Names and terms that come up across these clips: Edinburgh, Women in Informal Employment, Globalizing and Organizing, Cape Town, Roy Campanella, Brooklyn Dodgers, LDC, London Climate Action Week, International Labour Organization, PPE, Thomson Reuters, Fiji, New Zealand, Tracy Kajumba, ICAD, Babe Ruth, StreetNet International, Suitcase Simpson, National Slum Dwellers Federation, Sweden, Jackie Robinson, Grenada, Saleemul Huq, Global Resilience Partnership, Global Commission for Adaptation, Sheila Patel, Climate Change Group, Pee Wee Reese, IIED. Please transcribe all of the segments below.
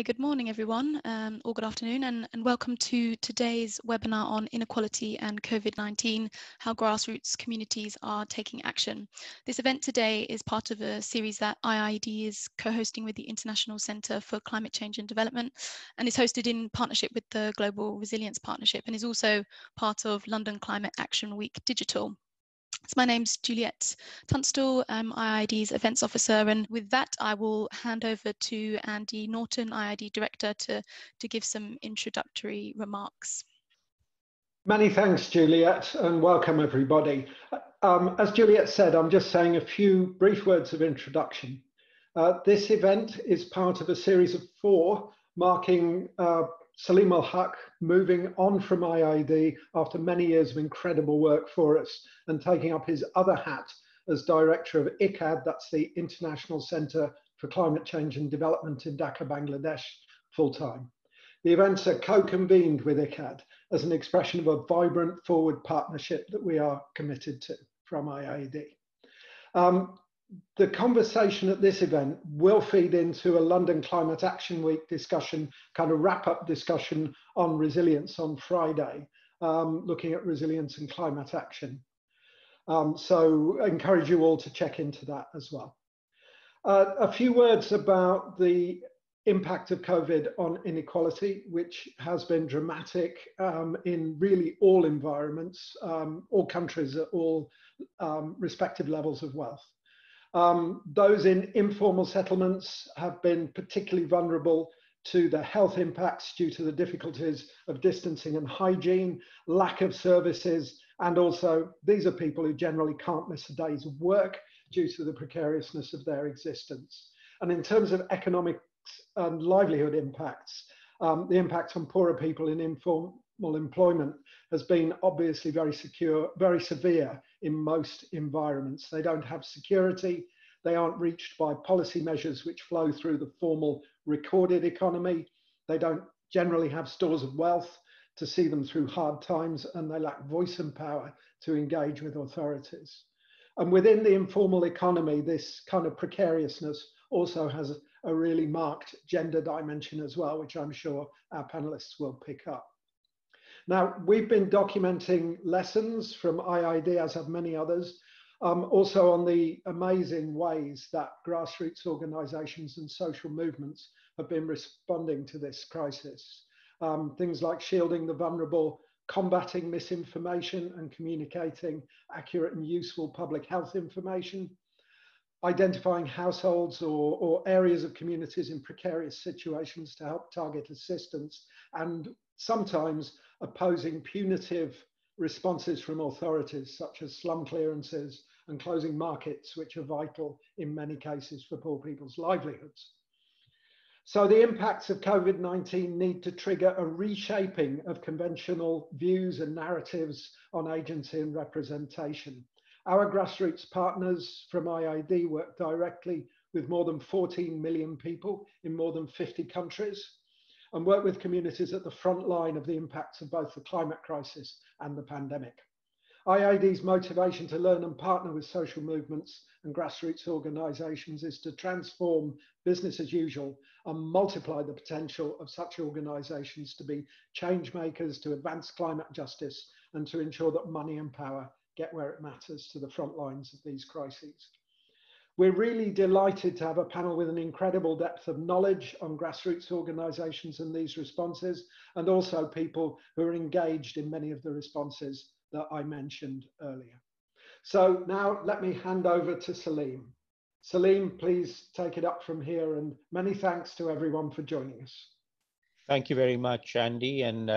Hi, good morning everyone, or good afternoon, and welcome to today's webinar on inequality and COVID-19, how grassroots communities are taking action. This event today is part of a series that IIED is co-hosting with the International Centre for Climate Change and Development, and is hosted in partnership with the Global Resilience Partnership, and is also part of London Climate Action Week Digital. So my name's Juliet Tunstall, I'm IIED's events officer, and with that I will hand over to Andy Norton, IIED director, to give some introductory remarks. Many thanks, Juliet, and welcome everybody. As Juliet said, I'm just saying a few brief words of introduction. This event is part of a series of four marking Saleemul Huq moving on from IIED after many years of incredible work for us and taking up his other hat as director of ICAD, that's the International Centre for Climate Change and Development in Dhaka, Bangladesh, full-time. The events are co-convened with ICAD as an expression of a vibrant forward partnership that we are committed to from IIED. The conversation at this event will feed into a London Climate Action Week discussion, kind of wrap-up discussion on resilience on Friday, looking at resilience and climate action. So I encourage you all to check into that as well. A few words about the impact of COVID on inequality, which has been dramatic in really all environments, all countries at all respective levels of wealth. Those in informal settlements have been particularly vulnerable to the health impacts due to the difficulties of distancing and hygiene, lack of services, and also these are people who generally can't miss a day's work due to the precariousness of their existence. And in terms of economic and livelihood impacts, the impact on poorer people in informal employment has been obviously very severe in most environments. They don't have security, they aren't reached by policy measures which flow through the formal recorded economy, they don't generally have stores of wealth to see them through hard times, and they lack voice and power to engage with authorities. And within the informal economy, this kind of precariousness also has a really marked gender dimension as well, which I'm sure our panelists will pick up. Now, we've been documenting lessons from IIED, as have many others, also on the amazing ways that grassroots organisations and social movements have been responding to this crisis. Things like shielding the vulnerable, combating misinformation and communicating accurate and useful public health information, identifying households or areas of communities in precarious situations to help target assistance, and sometimes opposing punitive responses from authorities, such as slum clearances and closing markets, which are vital in many cases for poor people's livelihoods. So the impacts of COVID-19 need to trigger a reshaping of conventional views and narratives on agency and representation. Our grassroots partners from IIED work directly with more than 14 million people in more than 50 countries, and work with communities at the front line of the impacts of both the climate crisis and the pandemic. IIED's motivation to learn and partner with social movements and grassroots organisations is to transform business as usual and multiply the potential of such organisations to be change makers, to advance climate justice, and to ensure that money and power get where it matters to the front lines of these crises. We're really delighted to have a panel with an incredible depth of knowledge on grassroots organisations and these responses, and also people who are engaged in many of the responses that I mentioned earlier. So now let me hand over to Saleem. Saleem, please take it up from here, and many thanks to everyone for joining us. Thank you very much, Andy, and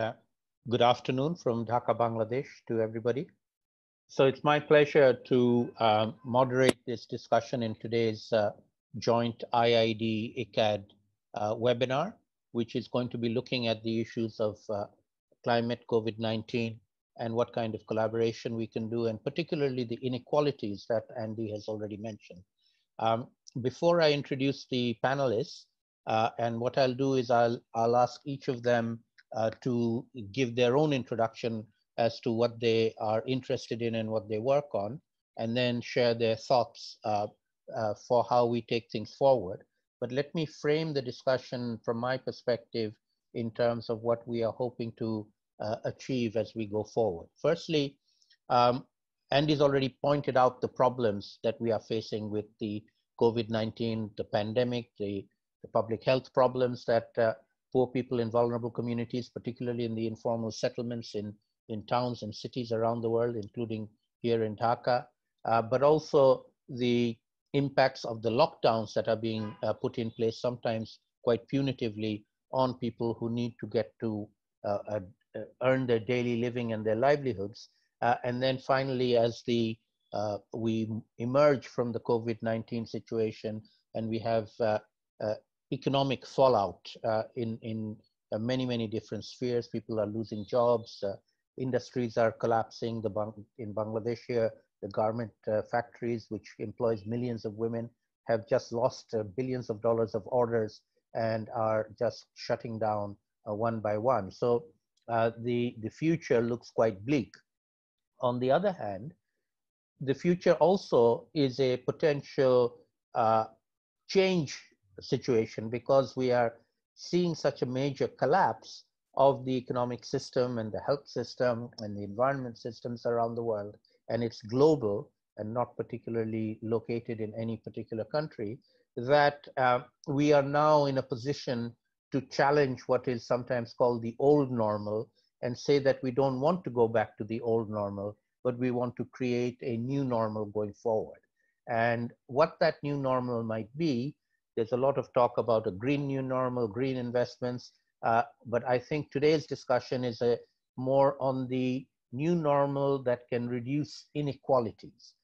good afternoon from Dhaka, Bangladesh to everybody. So it's my pleasure to moderate this discussion in today's joint IIED-ICAD webinar, which is going to be looking at the issues of climate, COVID-19, and what kind of collaboration we can do, and particularly the inequalities that Andy has already mentioned. Before I introduce the panelists, and what I'll do is I'll ask each of them to give their own introduction as to what they are interested in and what they work on, and then share their thoughts for how we take things forward. But let me frame the discussion from my perspective in terms of what we are hoping to achieve as we go forward. Firstly, Andy's already pointed out the problems that we are facing with the COVID-19, the pandemic, the public health problems that poor people in vulnerable communities, particularly in the informal settlements in towns and cities around the world, including here in Dhaka, but also the impacts of the lockdowns that are being put in place, sometimes quite punitively, on people who need to get to earn their daily living and their livelihoods. And then finally, as we emerge from the COVID-19 situation and we have economic fallout in many, many different spheres. People are losing jobs, industries are collapsing. In Bangladesh here, the garment factories, which employs millions of women, have just lost billions of dollars of orders and are just shutting down one by one. So the future looks quite bleak. On the other hand, the future also is a potential change situation, because we are seeing such a major collapse of the economic system and the health system and the environment systems around the world, and it's global and not particularly located in any particular country, that we are now in a position to challenge what is sometimes called the old normal and say that we don't want to go back to the old normal, but we want to create a new normal going forward. And what that new normal might be, there's a lot of talk about a green new normal, green investments, but I think today's discussion is more on the new normal that can reduce inequalities.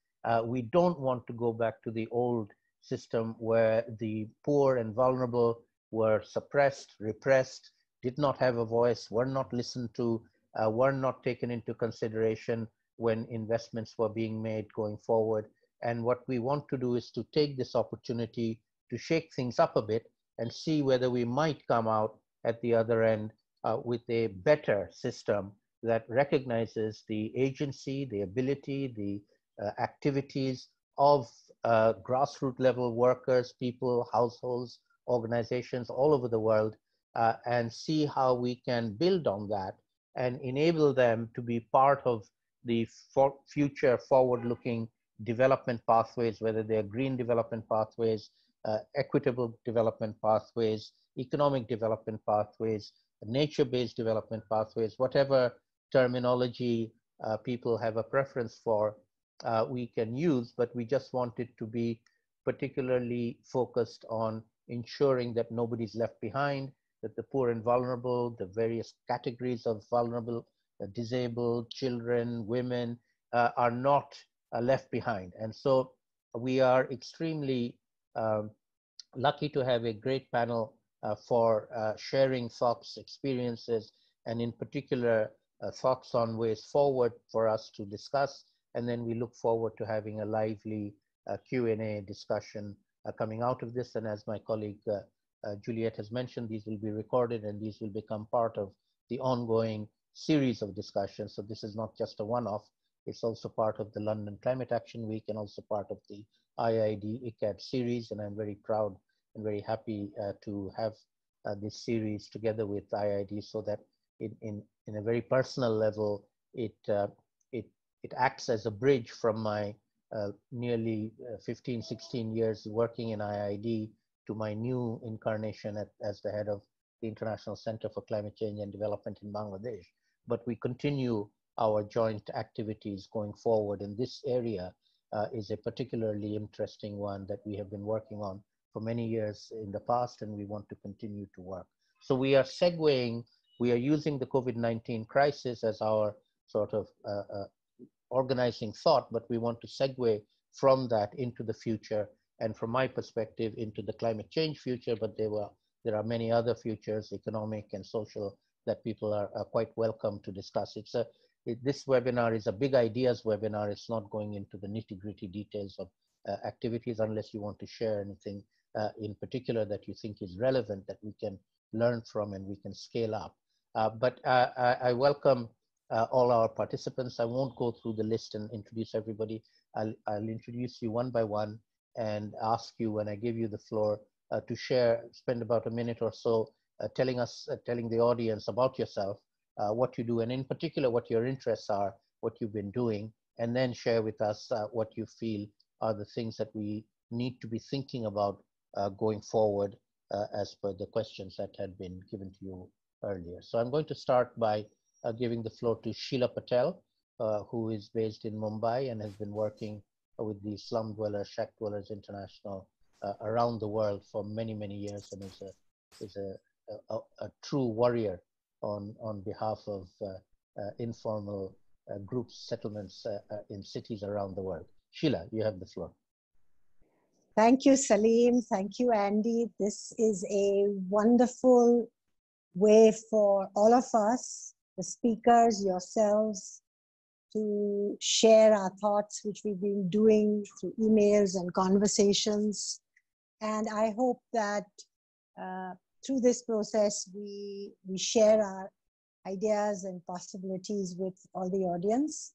We don't want to go back to the old system where the poor and vulnerable were suppressed, repressed, did not have a voice, were not listened to, were not taken into consideration when investments were being made going forward. And what we want to do is to take this opportunity to shake things up a bit and see whether we might come out at the other end with a better system that recognizes the agency, the ability, the activities of grassroots level workers, people, households, organizations all over the world, and see how we can build on that and enable them to be part of the future forward-looking development pathways, whether they're green development pathways, equitable development pathways, economic development pathways, nature-based development pathways, whatever terminology people have a preference for, we can use, but we just want it to be particularly focused on ensuring that nobody's left behind, that the poor and vulnerable, the various categories of vulnerable, disabled, children, women, are not left behind. And so we are extremely lucky to have a great panel for sharing thoughts, experiences, and in particular, thoughts on ways forward for us to discuss. And then we look forward to having a lively Q&A discussion coming out of this. And as my colleague Juliet has mentioned, these will be recorded and these will become part of the ongoing series of discussions. So this is not just a one-off, it's also part of the London Climate Action Week and also part of the IIED ICAD series. And I'm very proud and very happy to have this series together with IIED, so that in a very personal level, it acts as a bridge from my nearly 15, 16 years working in IIED to my new incarnation as the head of the International Centre for Climate Change and Development in Bangladesh. But we continue our joint activities going forward, and this area is a particularly interesting one that we have been working on for many years in the past, and we want to continue to work. So we are segueing, we are using the COVID-19 crisis as our sort of organizing thought, but we want to segue from that into the future, and from my perspective, into the climate change future, but there are many other futures, economic and social, that people are quite welcome to discuss. This webinar is a big ideas webinar. It's not going into the nitty-gritty details of activities, unless you want to share anything in particular that you think is relevant that we can learn from and we can scale up. But I welcome all our participants. I won't go through the list and introduce everybody. I'll introduce you one by one and ask you, when I give you the floor, to share, spend about a minute or so telling us, telling the audience about yourself, what you do, and in particular what your interests are, what you've been doing, and then share with us what you feel are the things that we need to be thinking about going forward as per the questions that had been given to you earlier. So I'm going to start by giving the floor to Sheila Patel, who is based in Mumbai and has been working with the Slum Dwellers, Shack Dwellers International around the world for many, many years, and is a true warrior on behalf of informal groups, settlements in cities around the world. Sheila, you have the floor. Thank you, Saleem. Thank you, Andy. This is a wonderful way for all of us, the speakers, yourselves, to share our thoughts, which we've been doing through emails and conversations. And I hope that through this process, we share our ideas and possibilities with all the audience.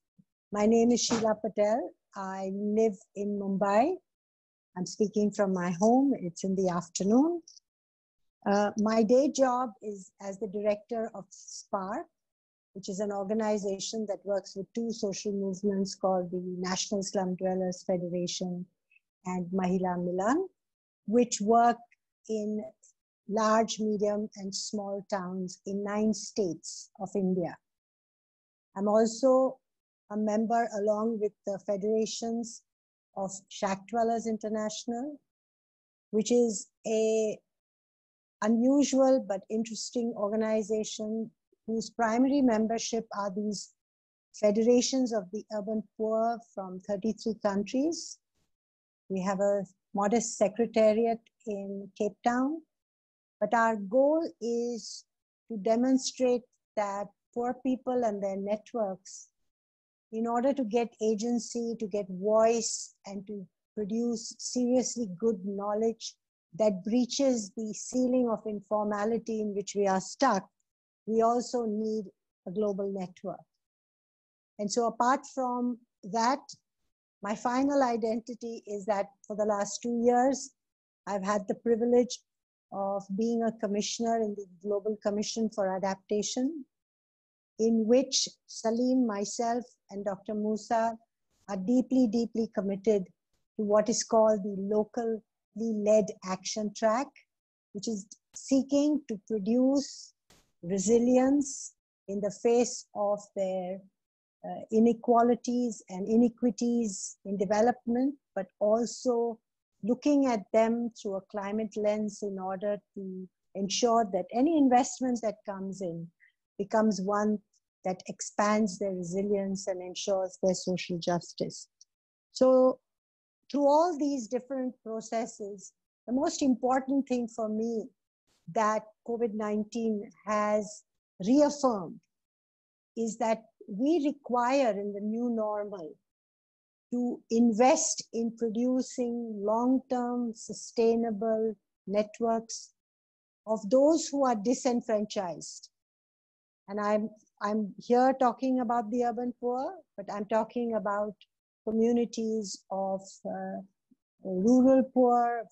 My name is Sheila Patel. I live in Mumbai. I'm speaking from my home. It's in the afternoon. My day job is as the director of SPARC, which is an organization that works with two social movements called the National Slum Dwellers Federation and Mahila Milan, which work in large, medium, and small towns in 9 states of India. I'm also a member, along with the federations, of Shack Dwellers International, which is an unusual but interesting organization whose primary membership are these federations of the urban poor from 33 countries. We have a modest secretariat in Cape Town, but our goal is to demonstrate that poor people and their networks, in order to get agency, to get voice, and to produce seriously good knowledge that breaches the ceiling of informality in which we are stuck, we also need a global network. And so apart from that, my final identity is that for the last 2 years, I've had the privilege of being a commissioner in the Global Commission for Adaptation, in which Saleem, myself, and Dr. Musa are deeply, deeply committed to what is called the locally led action track, which is seeking to produce resilience in the face of their inequalities and iniquities in development, but also looking at them through a climate lens in order to ensure that any investment that comes in becomes one that expands their resilience and ensures their social justice. So through all these different processes, the most important thing for me that COVID-19 has reaffirmed is that we require in the new normal to invest in producing long-term sustainable networks of those who are disenfranchised. And I'm here talking about the urban poor, but I'm talking about communities of rural poor,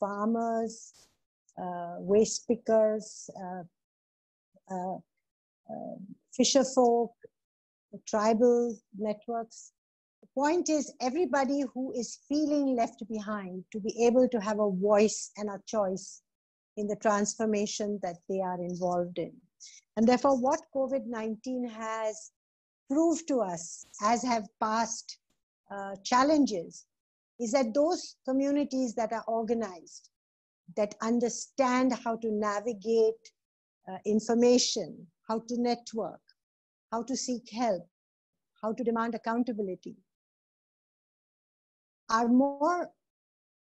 farmers, waste pickers, fisher folk, tribal networks. The point is everybody who is feeling left behind to be able to have a voice and a choice in the transformation that they are involved in. And therefore, what COVID-19 has proved to us, as have past challenges, is that those communities that are organized, that understand how to navigate information, how to network, how to seek help, how to demand accountability, are more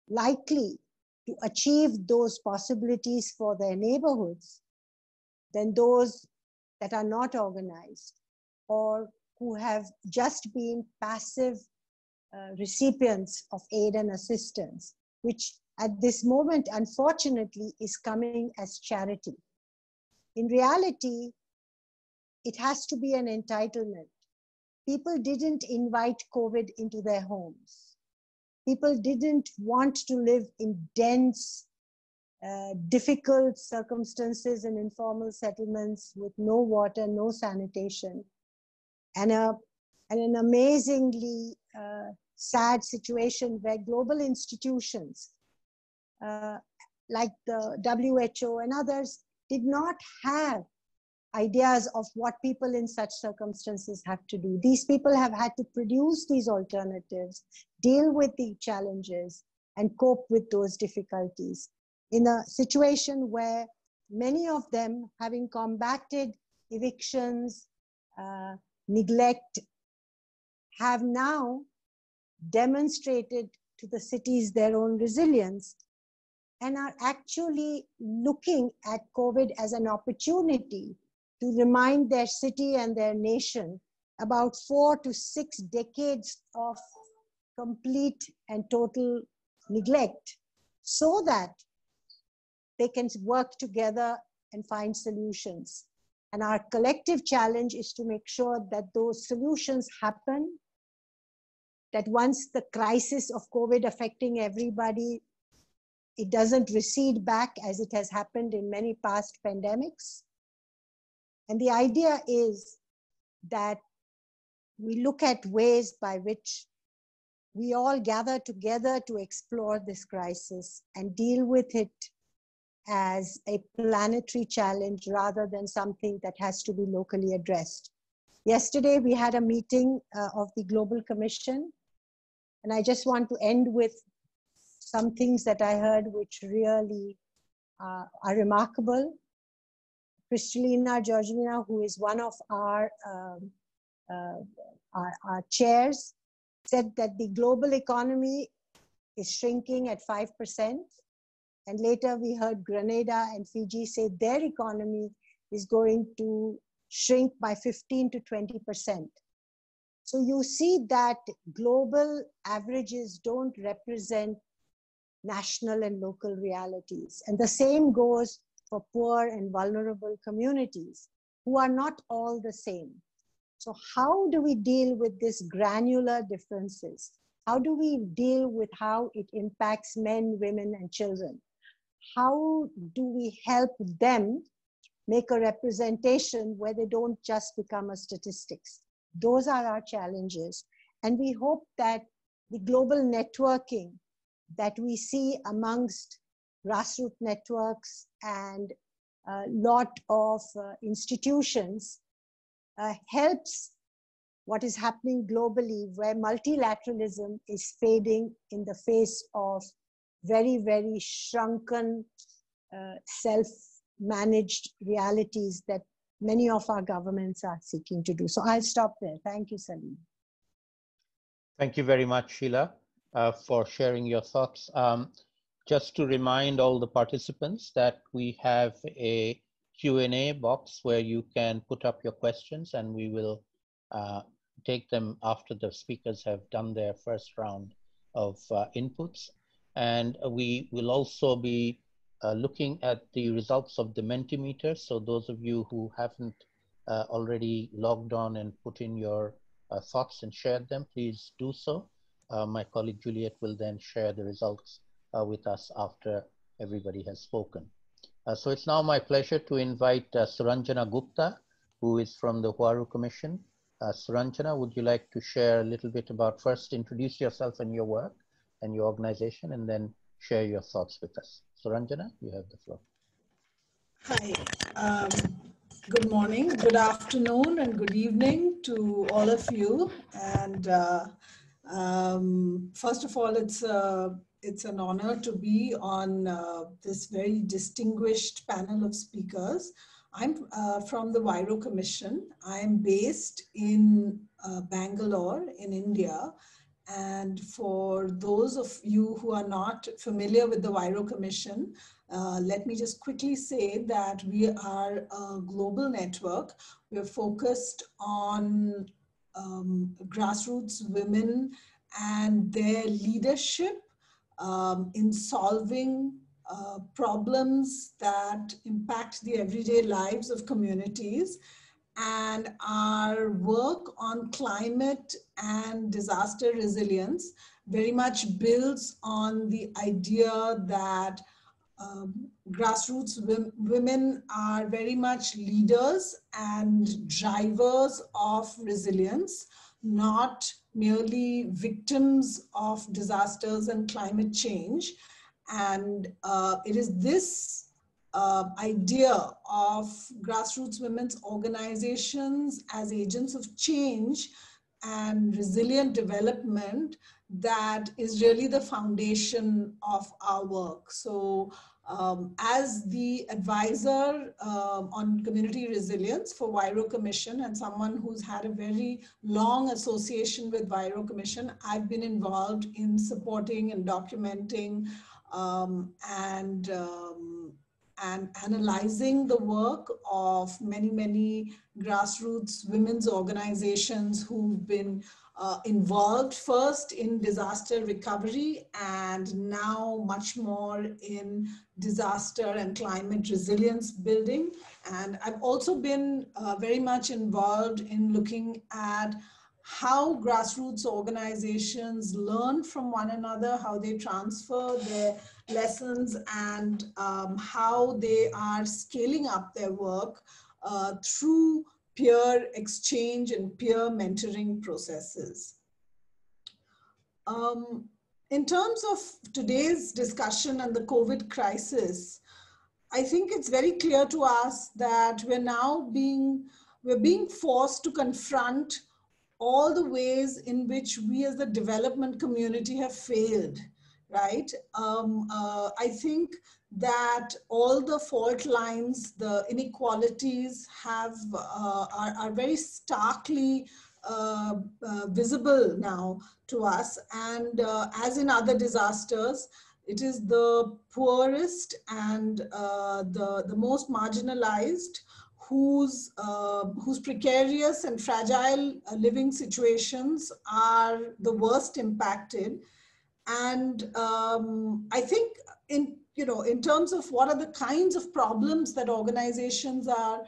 likely to achieve those possibilities for their neighborhoods than those that are not organized or who have just been passive recipients of aid and assistance, which at this moment, unfortunately, is coming as charity. In reality, it has to be an entitlement. People didn't invite COVID into their homes. People didn't want to live in dense difficult circumstances in informal settlements with no water, no sanitation, and an amazingly sad situation where global institutions like the WHO and others did not have ideas of what people in such circumstances have to do. These people have had to produce these alternatives, deal with the challenges, and cope with those difficulties in a situation where many of them, having combated evictions, neglect, have now demonstrated to the cities their own resilience and are actually looking at COVID as an opportunity to remind their city and their nation about 4 to 6 decades of complete and total neglect, so that they can work together and find solutions. And our collective challenge is to make sure that those solutions happen, that once the crisis of COVID affecting everybody, it doesn't recede back as it has happened in many past pandemics. And the idea is that we look at ways by which we all gather together to explore this crisis and deal with it as a planetary challenge rather than something that has to be locally addressed. Yesterday, we had a meeting of the Global Commission, and I just want to end with some things that I heard which really are remarkable. Kristalina Georgina, who is one of our chairs, said that the global economy is shrinking at 5%. And later we heard Grenada and Fiji say their economy is going to shrink by 15 to 20%. So you see that global averages don't represent national and local realities. And the same goes for poor and vulnerable communities, who are not all the same. So how do we deal with these granular differences? How do we deal with how it impacts men, women, and children? How do we help them make a representation where they don't just become a statistics? Those are our challenges. And we hope that the global networking that we see amongst grassroots networks and a lot of institutions helps what is happening globally, where multilateralism is fading in the face of very, very shrunken, self-managed realities that many of our governments are seeking to do. So I'll stop there. Thank you, Salim. Thank you very much, Sheila, for sharing your thoughts. Just to remind all the participants that we have a Q&A box where you can put up your questions, and we will take them after the speakers have done their first round of inputs. And we will also be looking at the results of the Mentimeter. So those of you who haven't already logged on and put in your thoughts and shared them, please do so. My colleague Juliet will then share the results with us after everybody has spoken. So it's now my pleasure to invite Suranjana Gupta, who is from the Huairou Commission. Suranjana, would you like to share a little bit about, first introduce yourself and your work and your organization, and then share your thoughts with us. Suranjana, you have the floor. Hi, good morning, good afternoon, and good evening to all of you. And first of all, it's an honor to be on this very distinguished panel of speakers. I'm from the Huairou Commission. I'm based in Bangalore in India. And for those of you who are not familiar with the Huairou Commission, let me just quickly say that we are a global network. We're focused on grassroots women and their leadership in solving problems that impact the everyday lives of communities, and our work on climate and disaster resilience very much builds on the idea that grassroots women are very much leaders and drivers of resilience, not merely victims of disasters and climate change. And it is this idea of grassroots women's organizations as agents of change and resilient development that is really the foundation of our work. So as the advisor on community resilience for Huairou Commission and someone who's had a very long association with Huairou Commission, I've been involved in supporting and documenting and analyzing the work of many, many grassroots women's organizations who've been involved first in disaster recovery and now much more in disaster and climate resilience building. And I've also been very much involved in looking at how grassroots organizations learn from one another, how they transfer their lessons, and how they are scaling up their work through peer exchange and peer mentoring processes. In terms of today's discussion and the COVID crisis, I think it's very clear to us that we're now being forced to confront all the ways in which we as the development community have failed, right? I think that all the fault lines, the inequalities are very starkly visible now to us. And as in other disasters, it is the poorest and the most marginalized whose precarious and fragile living situations are the worst impacted. And I think in terms of what are the kinds of problems that organizations are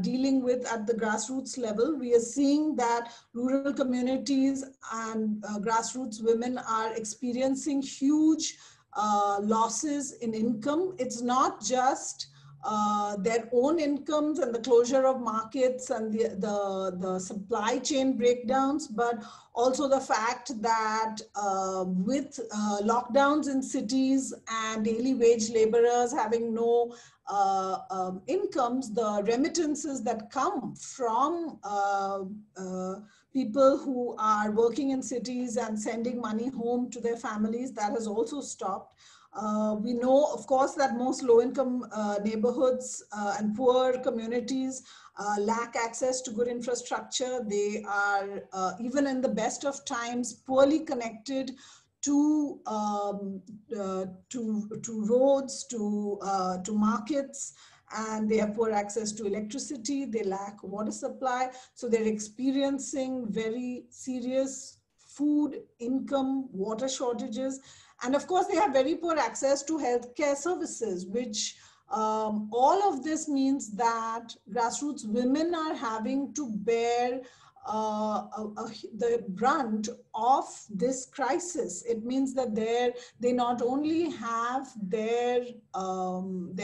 dealing with at the grassroots level, we are seeing that rural communities and grassroots women are experiencing huge losses in income. It's not just their own incomes and the closure of markets and the supply chain breakdowns, but also the fact that with lockdowns in cities and daily wage laborers having no incomes, the remittances that come from people who are working in cities and sending money home to their families, that has also stopped. We know, of course, that most low-income neighborhoods and poor communities lack access to good infrastructure. They are, even in the best of times, poorly connected to roads, to markets, and they have poor access to electricity. They lack water supply. So they're experiencing very serious food, income, water shortages. And of course, they have very poor access to healthcare services, which all of this means that grassroots women are having to bear the brunt of this crisis. It means that they not only have their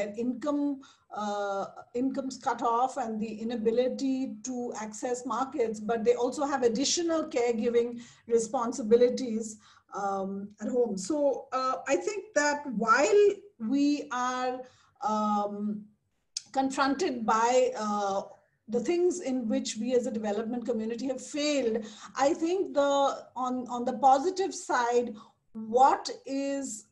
incomes cut off and the inability to access markets, but they also have additional caregiving responsibilities at home. So I think that while we are confronted by the things in which we as a development community have failed, I think on the positive side, what is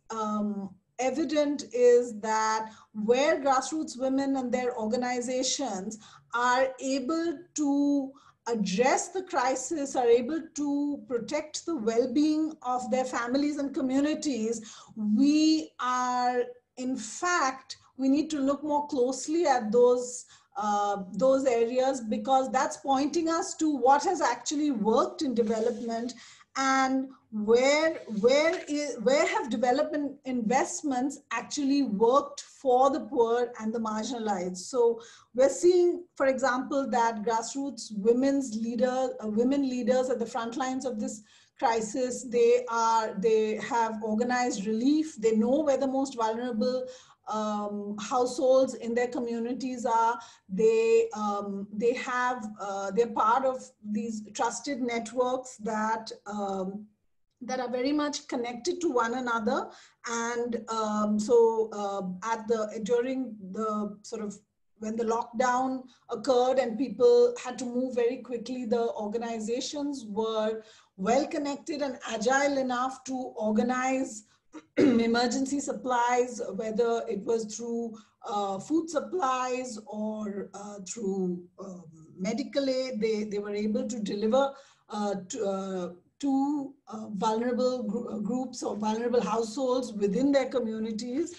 evident is that where grassroots women and their organizations are able to address the crisis, are able to protect the well-being of their families and communities, we need to look more closely at those areas, because that's pointing us to what has actually worked in development and where have development investments actually worked for the poor and the marginalized. So we're seeing, for example, that grassroots women leaders at the front lines of this crisis, they have organized relief. They know where the most vulnerable households in their communities are. They have, they're part of these trusted networks that, that are very much connected to one another. And so during the sort of, when the lockdown occurred and people had to move very quickly, the organizations were well connected and agile enough to organize emergency supplies, whether it was through food supplies or through medical aid. They were able to deliver to vulnerable groups or vulnerable households within their communities.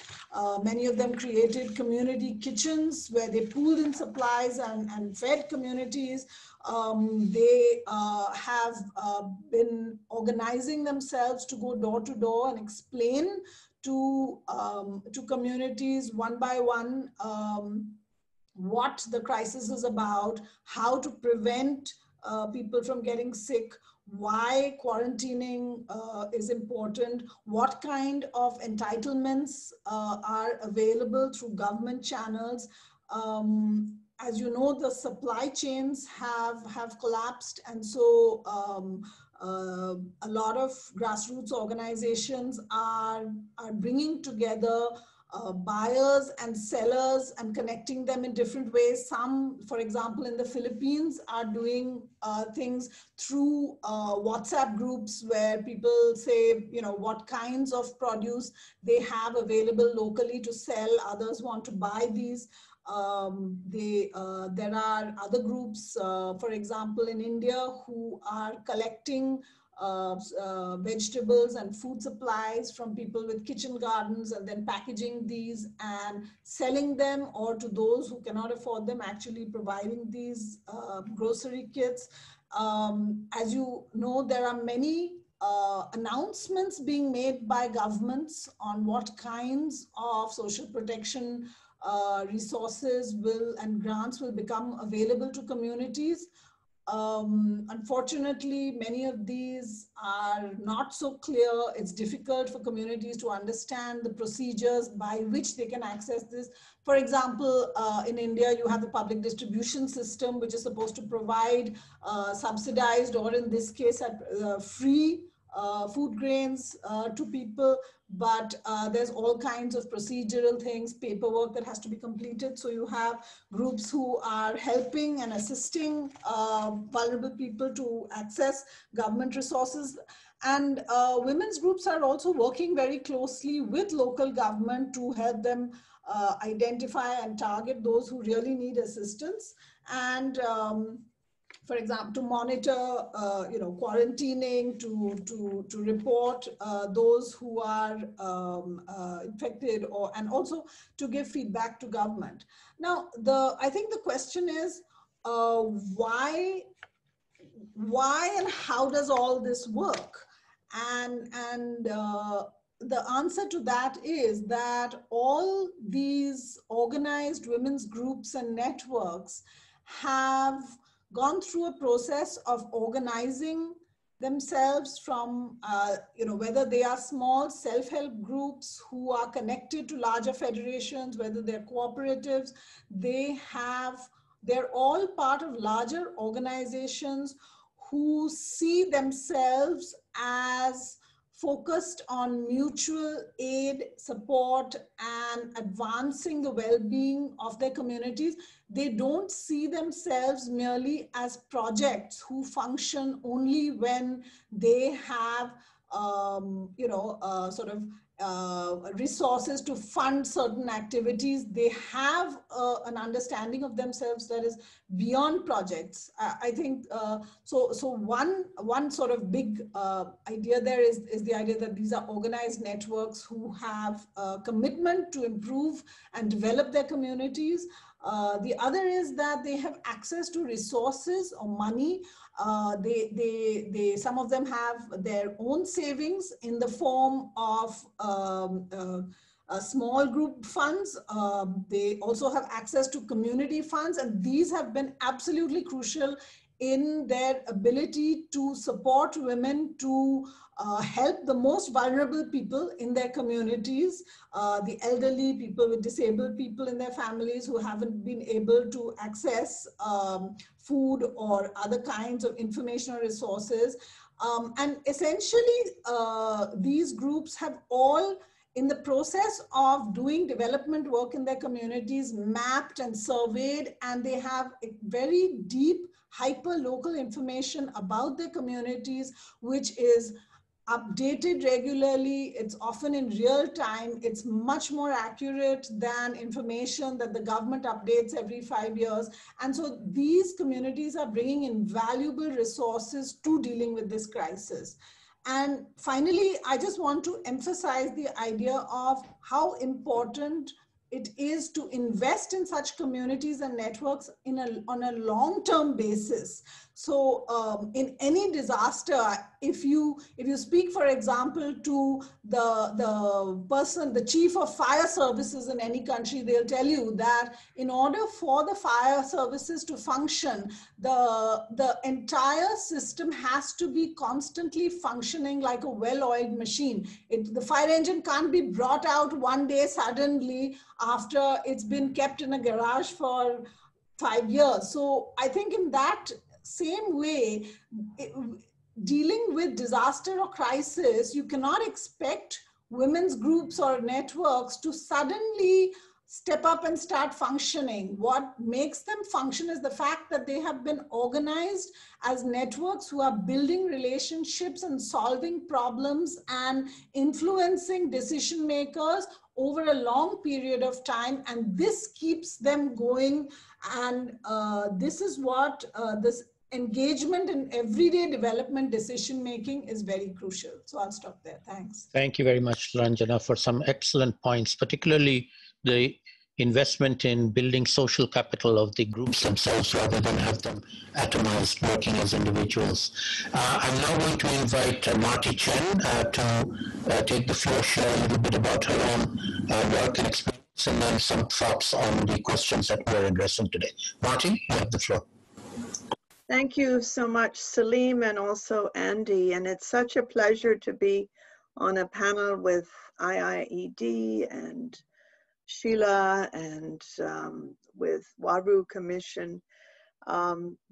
Many of them created community kitchens where they pooled in supplies and fed communities. They have been organizing themselves to go door to door and explain to communities one by one what the crisis is about, how to prevent people from getting sick, why quarantining is important, what kind of entitlements are available through government channels. As you know, the supply chains have collapsed, and so a lot of grassroots organizations are bringing together buyers and sellers and connecting them in different ways. Some, for example, in the Philippines are doing things through WhatsApp groups where people say, you know, what kinds of produce they have available locally to sell. Others want to buy these. There are other groups, for example, in India who are collecting vegetables and food supplies from people with kitchen gardens and then packaging these and selling them, or to those who cannot afford them, actually providing these grocery kits. As you know, there are many announcements being made by governments on what kinds of social protection resources and grants will become available to communities. Unfortunately, many of these are not so clear. It's difficult for communities to understand the procedures by which they can access this. For example, in India, you have the public distribution system, which is supposed to provide subsidized, or in this case, free food grains to people, but there's all kinds of procedural things, paperwork that has to be completed. So you have groups who are helping and assisting vulnerable people to access government resources. And women's groups are also working very closely with local government to help them identify and target those who really need assistance. And for example, to monitor, you know, quarantining, to report those who are infected, and also to give feedback to government. Now, I think the question is, why and how does all this work? And the answer to that is that all these organized women's groups and networks have gone through a process of organizing themselves from, you know, whether they are small self-help groups who are connected to larger federations, whether they're cooperatives, they're all part of larger organizations who see themselves as focused on mutual aid, support, and advancing the well-being of their communities. They don't see themselves merely as projects who function only when they have, you know, sort of resources to fund certain activities. They have an understanding of themselves that is beyond projects. I think so one sort of big idea there is the idea that these are organized networks who have a commitment to improve and develop their communities. The other is that they have access to resources or money. Some of them have their own savings in the form of small group funds. They also have access to community funds, and these have been absolutely crucial in their ability to support women to help the most vulnerable people in their communities, the elderly, people with disabled people in their families who haven't been able to access food or other kinds of information or resources. And essentially, these groups have all, in the process of doing development work in their communities, mapped and surveyed, and they have a very deep, hyper-local information about their communities, which is updated regularly. It's often in real time. It's much more accurate than information that the government updates every 5 years. And so these communities are bringing invaluable resources to dealing with this crisis. And finally, I just want to emphasize the idea of how important it is to invest in such communities and networks in on a long-term basis. So in any disaster, if you speak, for example, to the chief of fire services in any country, they'll tell you that in order for the fire services to function, the entire system has to be constantly functioning like a well-oiled machine. The fire engine can't be brought out one day suddenly after it's been kept in a garage for 5 years. So I think in that same way, dealing with disaster or crisis, you cannot expect women's groups or networks to suddenly step up and start functioning. What makes them function is the fact that they have been organized as networks who are building relationships and solving problems and influencing decision makers over a long period of time, and this keeps them going. And this is what this engagement in everyday development decision making is very crucial. So I'll stop there. Thanks. Thank you very much, Suranjana, for some excellent points, particularly the investment in building social capital of the groups themselves rather than have them atomized working as individuals. I'm now going to invite Marty Chen to take the floor, share a little bit about her own work and experience, and then some thoughts on the questions that we're addressing today. Marty, you have the floor. Thank you so much, Saleem, and also Andy, and it's such a pleasure to be on a panel with IIED and Sheila and with Huairou Commission,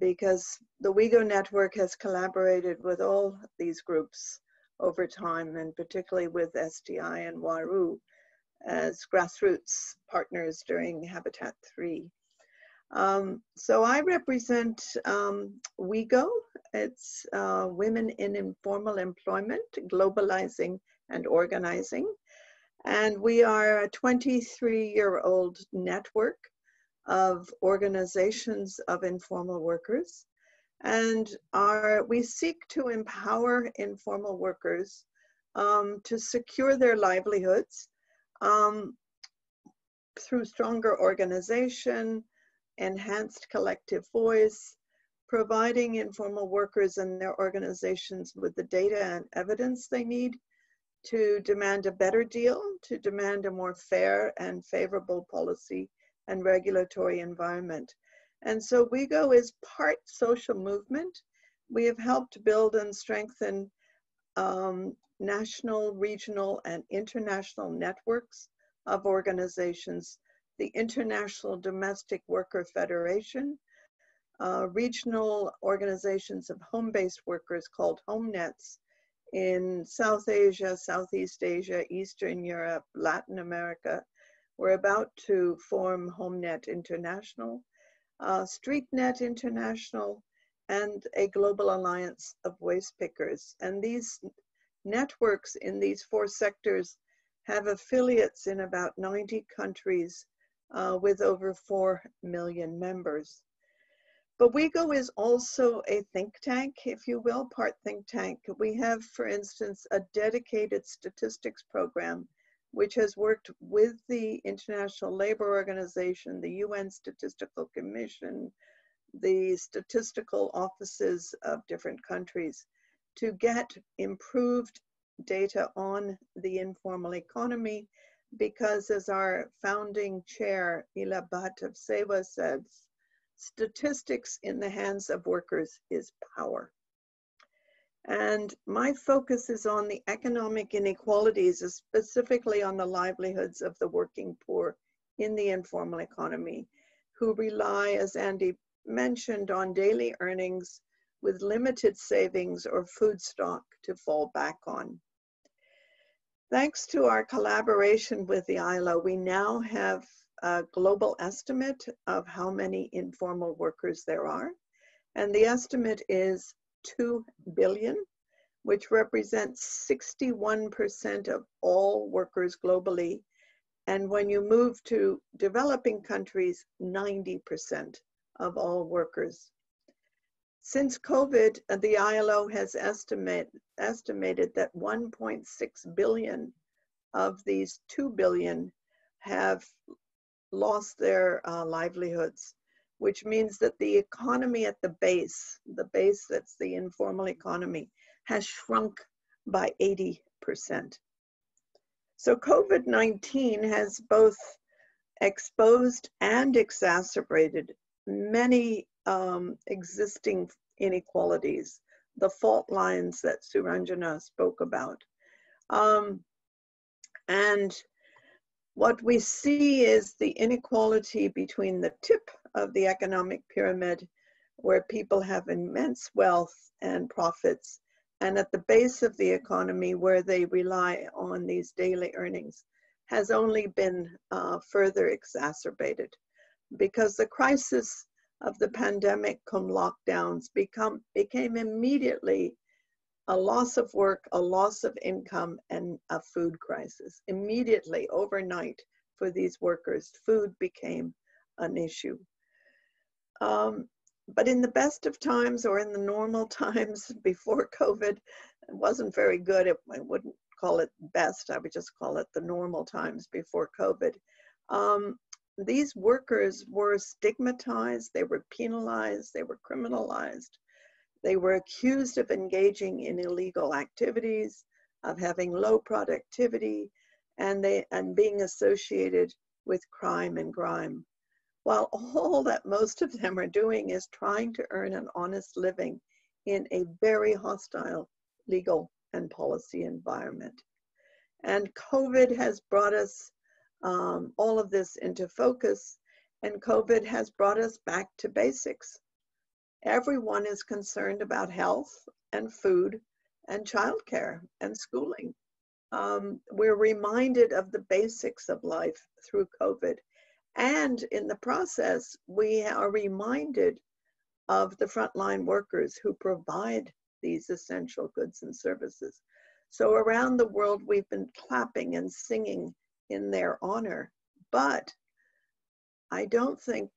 because the WIEGO network has collaborated with all these groups over time, and particularly with SDI and Huairou as grassroots partners during Habitat 3. So I represent WIEGO. It's Women in Informal Employment, Globalizing and Organizing. And we are a 23-year-old network of organizations of informal workers. And we seek to empower informal workers to secure their livelihoods through stronger organization, enhanced collective voice, providing informal workers and their organizations with the data and evidence they need to demand a better deal, to demand a more fair and favorable policy and regulatory environment. And so WIEGO is part social movement. We have helped build and strengthen national, regional, and international networks of organizations, the International Domestic Worker Federation, regional organizations of home-based workers called HomeNets, in South Asia, Southeast Asia, Eastern Europe, Latin America. We're about to form HomeNet International, StreetNet International, and a global alliance of waste pickers. And these networks in these four sectors have affiliates in about 90 countries with over 4 million members. But WIEGO is also a think tank, if you will, part think tank. We have, for instance, a dedicated statistics program which has worked with the International Labour Organization, the UN Statistical Commission, the statistical offices of different countries to get improved data on the informal economy, because as our founding chair, Ila Bhattav Seva, says, statistics in the hands of workers is power. And my focus is on the economic inequalities, specifically on the livelihoods of the working poor in the informal economy, who rely, as Andy mentioned, on daily earnings with limited savings or food stock to fall back on. Thanks to our collaboration with the ILO, we now have a global estimate of how many informal workers there are. And the estimate is 2 billion, which represents 61% of all workers globally. And when you move to developing countries, 90% of all workers. Since COVID, the ILO has estimated that 1.6 billion of these 2 billion have lost their livelihoods, which means that the economy at the base that's the informal economy, has shrunk by 80%. So COVID-19 has both exposed and exacerbated many existing inequalities, the fault lines that Suranjana spoke about. And what we see is the inequality between the tip of the economic pyramid, where people have immense wealth and profits, and at the base of the economy, where they rely on these daily earnings, has only been further exacerbated because the crisis of the pandemic cum lockdowns became immediately a loss of work, a loss of income, and a food crisis. Immediately, overnight, for these workers, food became an issue. But in the best of times, or in the normal times before COVID, it wasn't very good. I wouldn't call it best, I would just call it the normal times before COVID. These workers were stigmatized, they were penalized, they were criminalized, they were accused of engaging in illegal activities, of having low productivity, and being associated with crime and grime. While all that most of them are doing is trying to earn an honest living in a very hostile legal and policy environment. And COVID has brought us all of this into focus, and COVID has brought us back to basics. Everyone is concerned about health and food and childcare and schooling. We're reminded of the basics of life through COVID. And in the process, we are reminded of the frontline workers who provide these essential goods and services. So around the world, we've been clapping and singing in their honor, but I don't think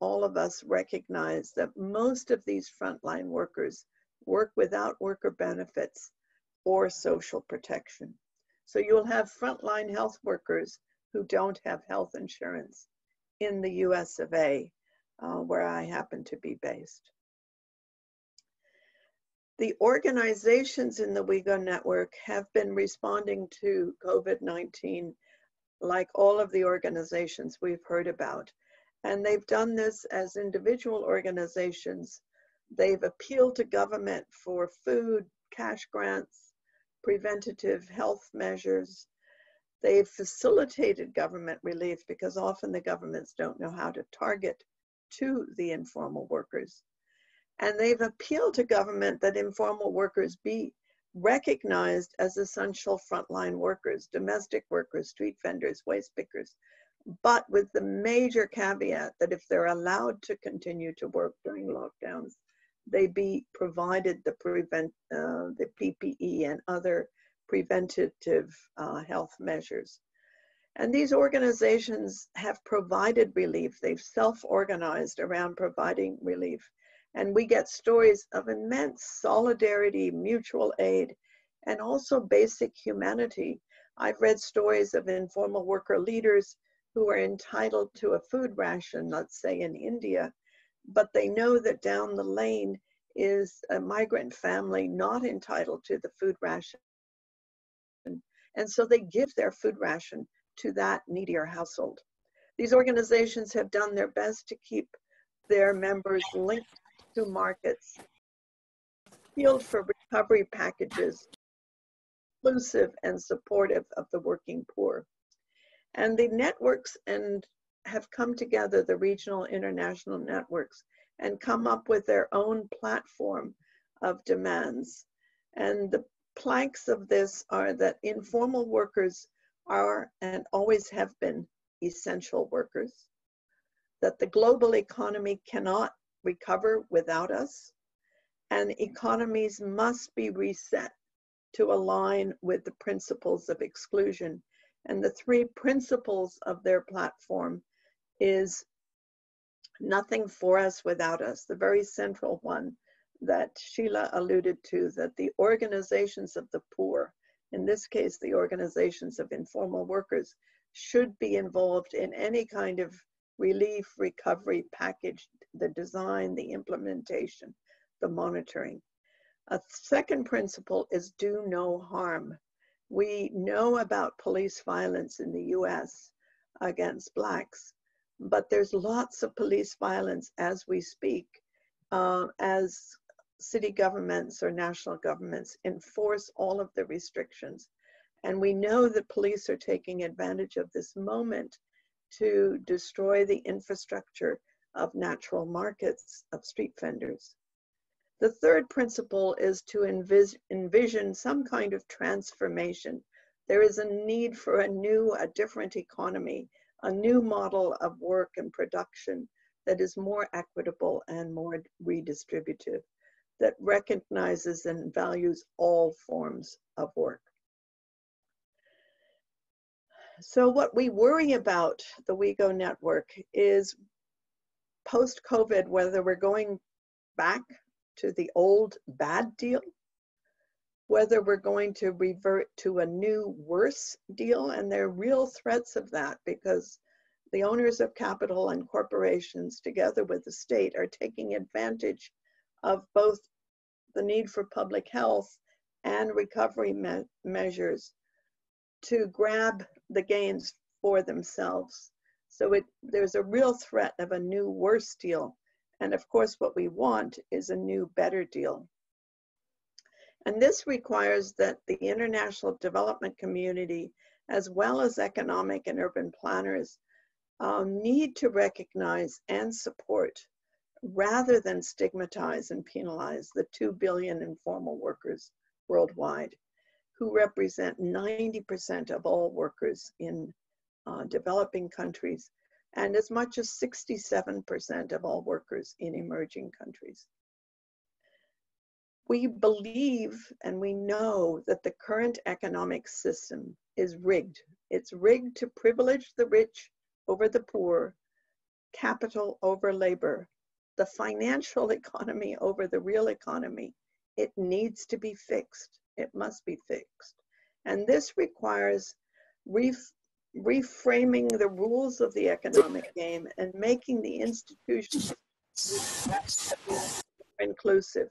all of us recognize that most of these frontline workers work without worker benefits or social protection. So you'll have frontline health workers who don't have health insurance in the US of A, where I happen to be based. The organizations in the WIEGO network have been responding to COVID-19 like all of the organizations we've heard about. And they've done this as individual organizations. They've appealed to government for food, cash grants, preventative health measures. They've facilitated government relief because often the governments don't know how to target to the informal workers. And they've appealed to government that informal workers be recognized as essential frontline workers, domestic workers, street vendors, waste pickers, but with the major caveat that if they're allowed to continue to work during lockdowns, they be provided the PPE and other preventative health measures. And these organizations have provided relief. They've self-organized around providing relief. And we get stories of immense solidarity, mutual aid, and also basic humanity. I've read stories of informal worker leaders who are entitled to a food ration, let's say in India, but they know that down the lane is a migrant family not entitled to the food ration. And so they give their food ration to that needier household. These organizations have done their best to keep their members linked to markets field for recovery packages, inclusive and supportive of the working poor. And the networks and have come together, the regional international networks, and come up with their own platform of demands. And the planks of this are that informal workers are and always have been essential workers, that the global economy cannot recover without us, and economies must be reset to align with the principles of exclusion. And the three principles of their platform is nothing for us without us, the very central one that Sheila alluded to, that the organizations of the poor, in this case, the organizations of informal workers, should be involved in any kind of relief, recovery package, the design, the implementation, the monitoring. A second principle is do no harm. We know about police violence in the US against Blacks, but there's lots of police violence as we speak, as city governments or national governments enforce all of the restrictions. And we know that police are taking advantage of this moment to destroy the infrastructure of natural markets, of street vendors. The third principle is to envision some kind of transformation. There is a need for a new, a different economy, a new model of work and production that is more equitable and more redistributive, that recognizes and values all forms of work. So what we worry about, the WIEGO network, is post-COVID, whether we're going back to the old bad deal, whether we're going to revert to a new worse deal, and there are real threats of that because the owners of capital and corporations together with the state are taking advantage of both the need for public health and recovery measures to grab the gains for themselves. So there's a real threat of a new worse deal. And of course, what we want is a new better deal. And this requires that the international development community, as well as economic and urban planners, need to recognize and support, rather than stigmatize and penalize, the 2 billion informal workers worldwide, who represent 90% of all workers in developing countries and as much as 67% of all workers in emerging countries. We believe and we know that the current economic system is rigged. It's rigged to privilege the rich over the poor, capital over labor, the financial economy over the real economy. It needs to be fixed. It must be fixed. And this requires reframing the rules of the economic game and making the institutions inclusive.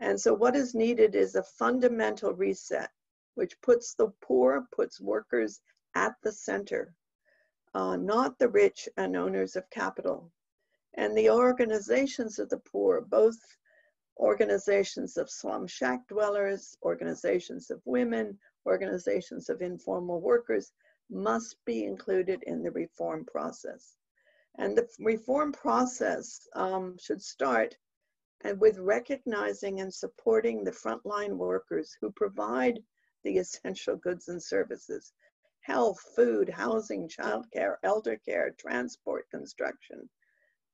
And so what is needed is a fundamental reset, which puts the poor, puts workers at the center, not the rich and owners of capital. And the organizations of the poor, both organizations of slum shack dwellers, organizations of women, organizations of informal workers, must be included in the reform process. And the reform process should start with recognizing and supporting the frontline workers who provide the essential goods and services: health, food, housing, childcare, elder care, transport, construction.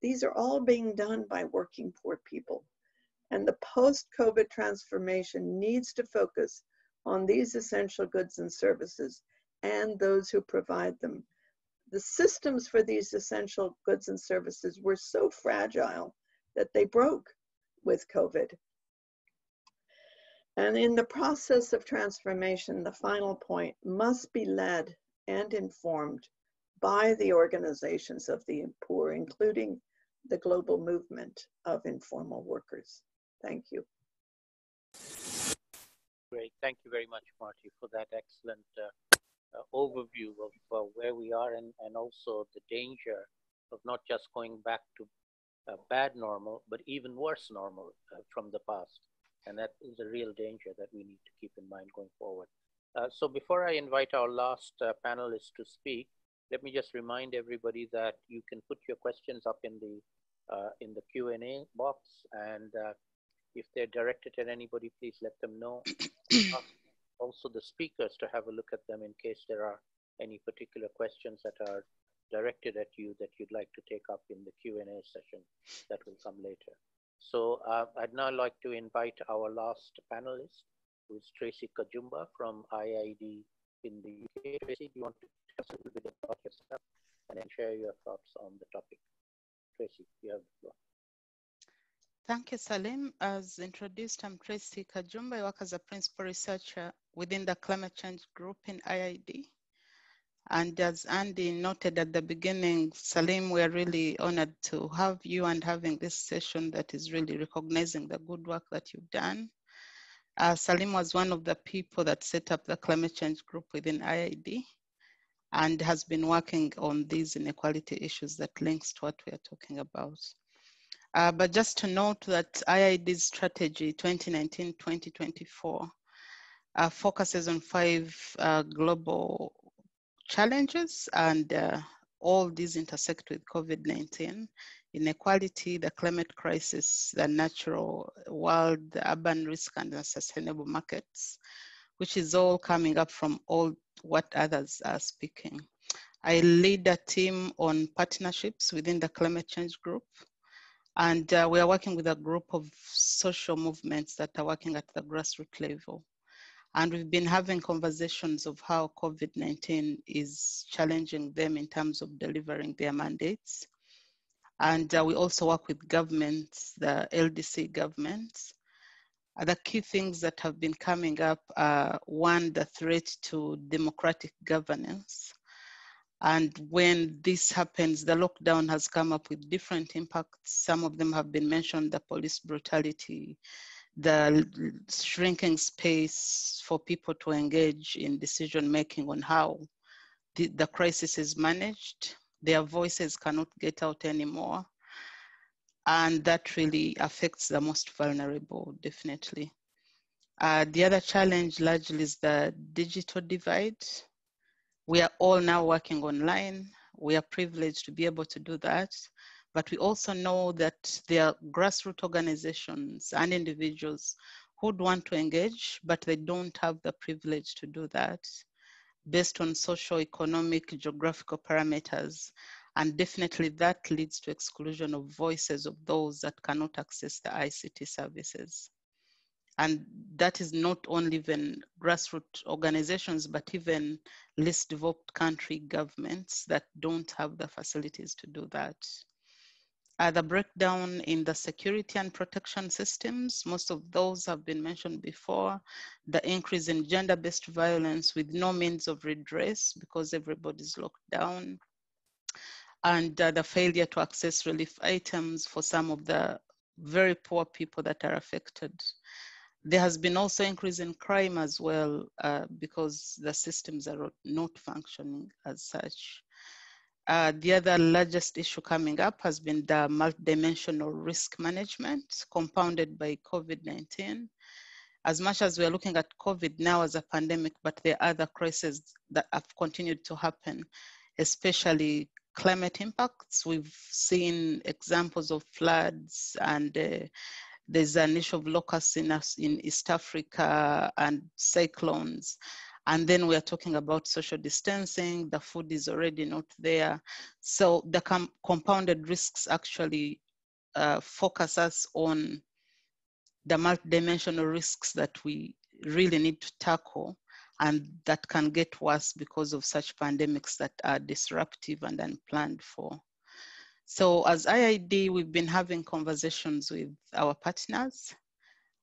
These are all being done by working poor people. And the post-COVID transformation needs to focus on these essential goods and services and those who provide them. The systems for these essential goods and services were so fragile that they broke with COVID. And in the process of transformation, the final point must be led and informed by the organizations of the poor, including the global movement of informal workers. Thank you. Great, thank you very much, Marty, for that excellent overview of where we are and also the danger of not just going back to bad normal, but even worse normal from the past. And that is a real danger that we need to keep in mind going forward. So before I invite our last panelist to speak, let me just remind everybody that you can put your questions up in the Q&A box. And if they're directed at anybody, please let them know. Also the speakers to have a look at them in case there are any particular questions that are directed at you that you'd like to take up in the Q&A session that will come later. So I'd now like to invite our last panelist, who is Tracy Kajumba from IIED in the UK. Tracy, do you want to tell us a little bit about yourself and then share your thoughts on the topic? Tracy, you have the floor. Thank you, Salim. As introduced, I'm Tracy Kajumba. I work as a principal researcher within the Climate Change Group in IIED. And as Andy noted at the beginning, Salim, we're really honored to have you and having this session that is really recognizing the good work that you've done. Salim was one of the people that set up the Climate Change Group within IIED and has been working on these inequality issues that links to what we are talking about. But just to note that IIED's strategy 2019-2024 focuses on 5 global challenges, and all these intersect with COVID-19, inequality, the climate crisis, the natural world, the urban risk, and the sustainable markets, which is all coming up from all what others are speaking. I lead a team on partnerships within the Climate Change Group, and we are working with a group of social movements that are working at the grassroots level. And we've been having conversations of how COVID-19 is challenging them in terms of delivering their mandates. And we also work with governments, the LDC governments. The key things that have been coming up are, one, the threat to democratic governance. And when this happens, the lockdown has come up with different impacts. Some of them have been mentioned, the police brutality, the shrinking space for people to engage in decision-making on how the crisis is managed. Their voices cannot get out anymore. And that really affects the most vulnerable, definitely. The other challenge largely is the digital divide. We are all now working online. We are privileged to be able to do that. But we also know that there are grassroots organizations and individuals who'd want to engage, but they don't have the privilege to do that based on socio-economic, geographical parameters. And definitely that leads to exclusion of voices of those that cannot access the ICT services. And that is not only even grassroots organizations, but even least developed country governments that don't have the facilities to do that. The breakdown in the security and protection systems, most of those have been mentioned before. The increase in gender-based violence with no means of redress because everybody's locked down. And the failure to access relief items for some of the very poor people that are affected. There has been also increase in crime as well because the systems are not functioning as such. The other largest issue coming up has been the multidimensional risk management compounded by COVID-19. As much as we're looking at COVID now as a pandemic, but there are other crises that have continued to happen, especially climate impacts. We've seen examples of floods, and there's an issue of locusts in East Africa and cyclones. And then we are talking about social distancing, the food is already not there. So the compounded risks actually focus us on the multidimensional risks that we really need to tackle and that can get worse because of such pandemics that are disruptive and unplanned for. So as IIED, we've been having conversations with our partners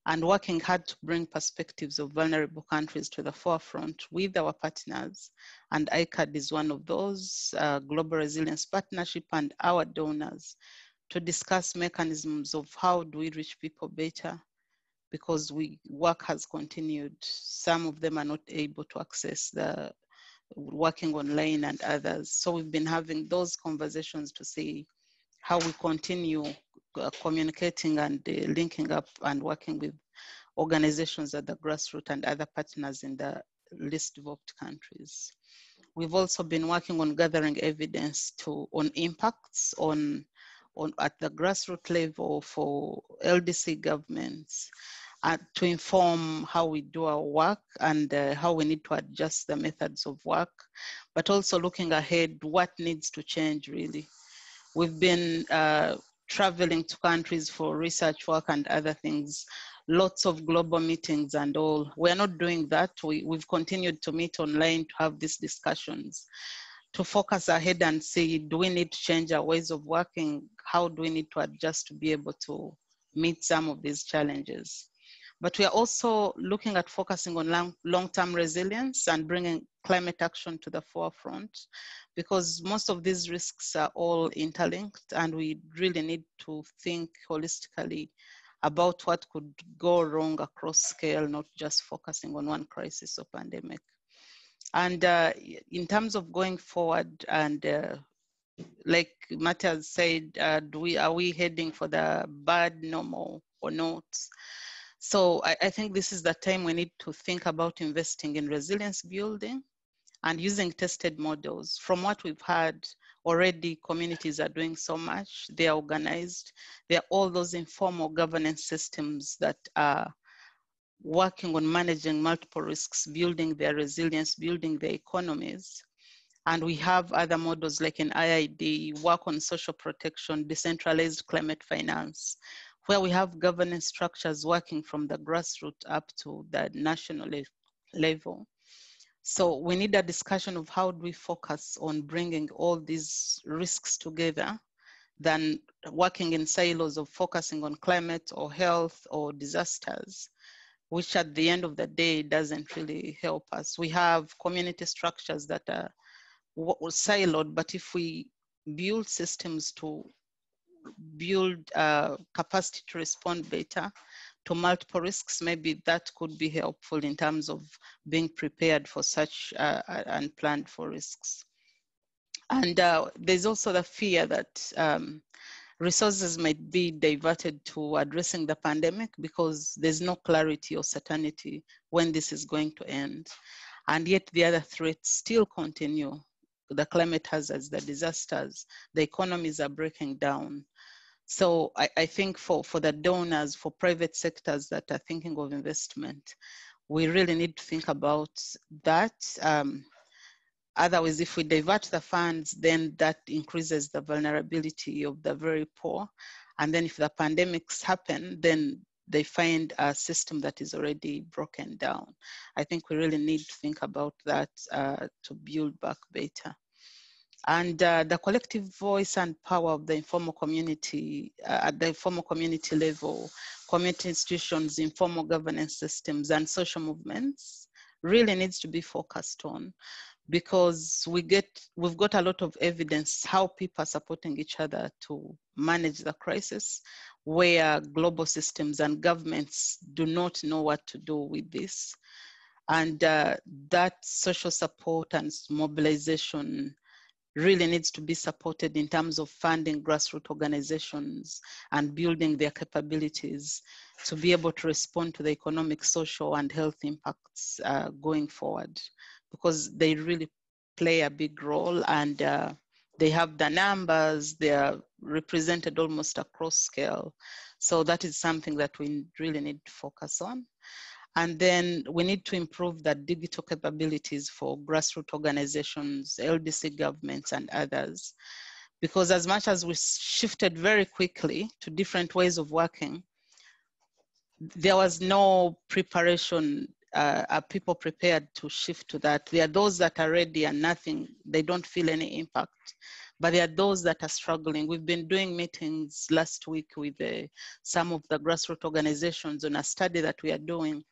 and working hard to bring perspectives of vulnerable countries to the forefront with our partners. And ICAD is one of those, Global Resilience Partnership, and our donors to discuss mechanisms of how do we reach people better, because work has continued. Some of them are not able to access the working online and others. So we've been having those conversations to see how we continue communicating and linking up and working with organizations at the grassroots and other partners in the least developed countries. We've also been working on gathering evidence on impacts at the grassroots level for LDC governments to inform how we do our work and how we need to adjust the methods of work, but also looking ahead what needs to change really. We've been traveling to countries for research work and other things, lots of global meetings and all. We're not doing that. We've continued to meet online to have these discussions, to focus ahead and see, do we need to change our ways of working? How do we need to adjust to be able to meet some of these challenges? But we are also looking at focusing on long-term resilience and bringing climate action to the forefront, because most of these risks are all interlinked and we really need to think holistically about what could go wrong across scale, not just focusing on one crisis or pandemic. And in terms of going forward, and like Marty has said, are we heading for the bad normal or not? So I think this is the time we need to think about investing in resilience building and using tested models. From what we've heard already, communities are doing so much. They are organized. There are all those informal governance systems that are working on managing multiple risks, building their resilience, building their economies. And we have other models like an IIED, work on social protection, decentralized climate finance, where we have governance structures working from the grassroots up to the national level. So we need a discussion of how do we focus on bringing all these risks together than working in silos of focusing on climate or health or disasters, which at the end of the day doesn't really help us. We have community structures that are siloed, but if we build systems to build capacity to respond better to multiple risks, maybe that could be helpful in terms of being prepared for such unplanned for risks. And there's also the fear that resources might be diverted to addressing the pandemic because there's no clarity or certainty when this is going to end. And yet the other threats still continue. The climate hazards, the disasters, the economies are breaking down. So I think for the donors, for private sectors that are thinking of investment, we really need to think about that. Otherwise, if we divert the funds, then that increases the vulnerability of the very poor. And then if the pandemics happen, then they find a system that is already broken down. I think we really need to think about that to build back better. And the collective voice and power of the informal community, at the informal community level, community institutions, informal governance systems, and social movements really needs to be focused on, because we've got a lot of evidence how people are supporting each other to manage the crisis, where global systems and governments do not know what to do with this. And that social support and mobilization really needs to be supported in terms of funding grassroots organizations and building their capabilities to be able to respond to the economic, social, and health impacts going forward, because they really play a big role and they have the numbers, they are represented almost across scale. So that is something that we really need to focus on. And then we need to improve the digital capabilities for grassroots organizations, LDC governments, and others. Because as much as we shifted very quickly to different ways of working, there was no preparation. Are people prepared to shift to that? There are those that are ready and nothing, they don't feel any impact, but there are those that are struggling. We've been doing meetings last week with some of the grassroots organizations on a study that we are doing.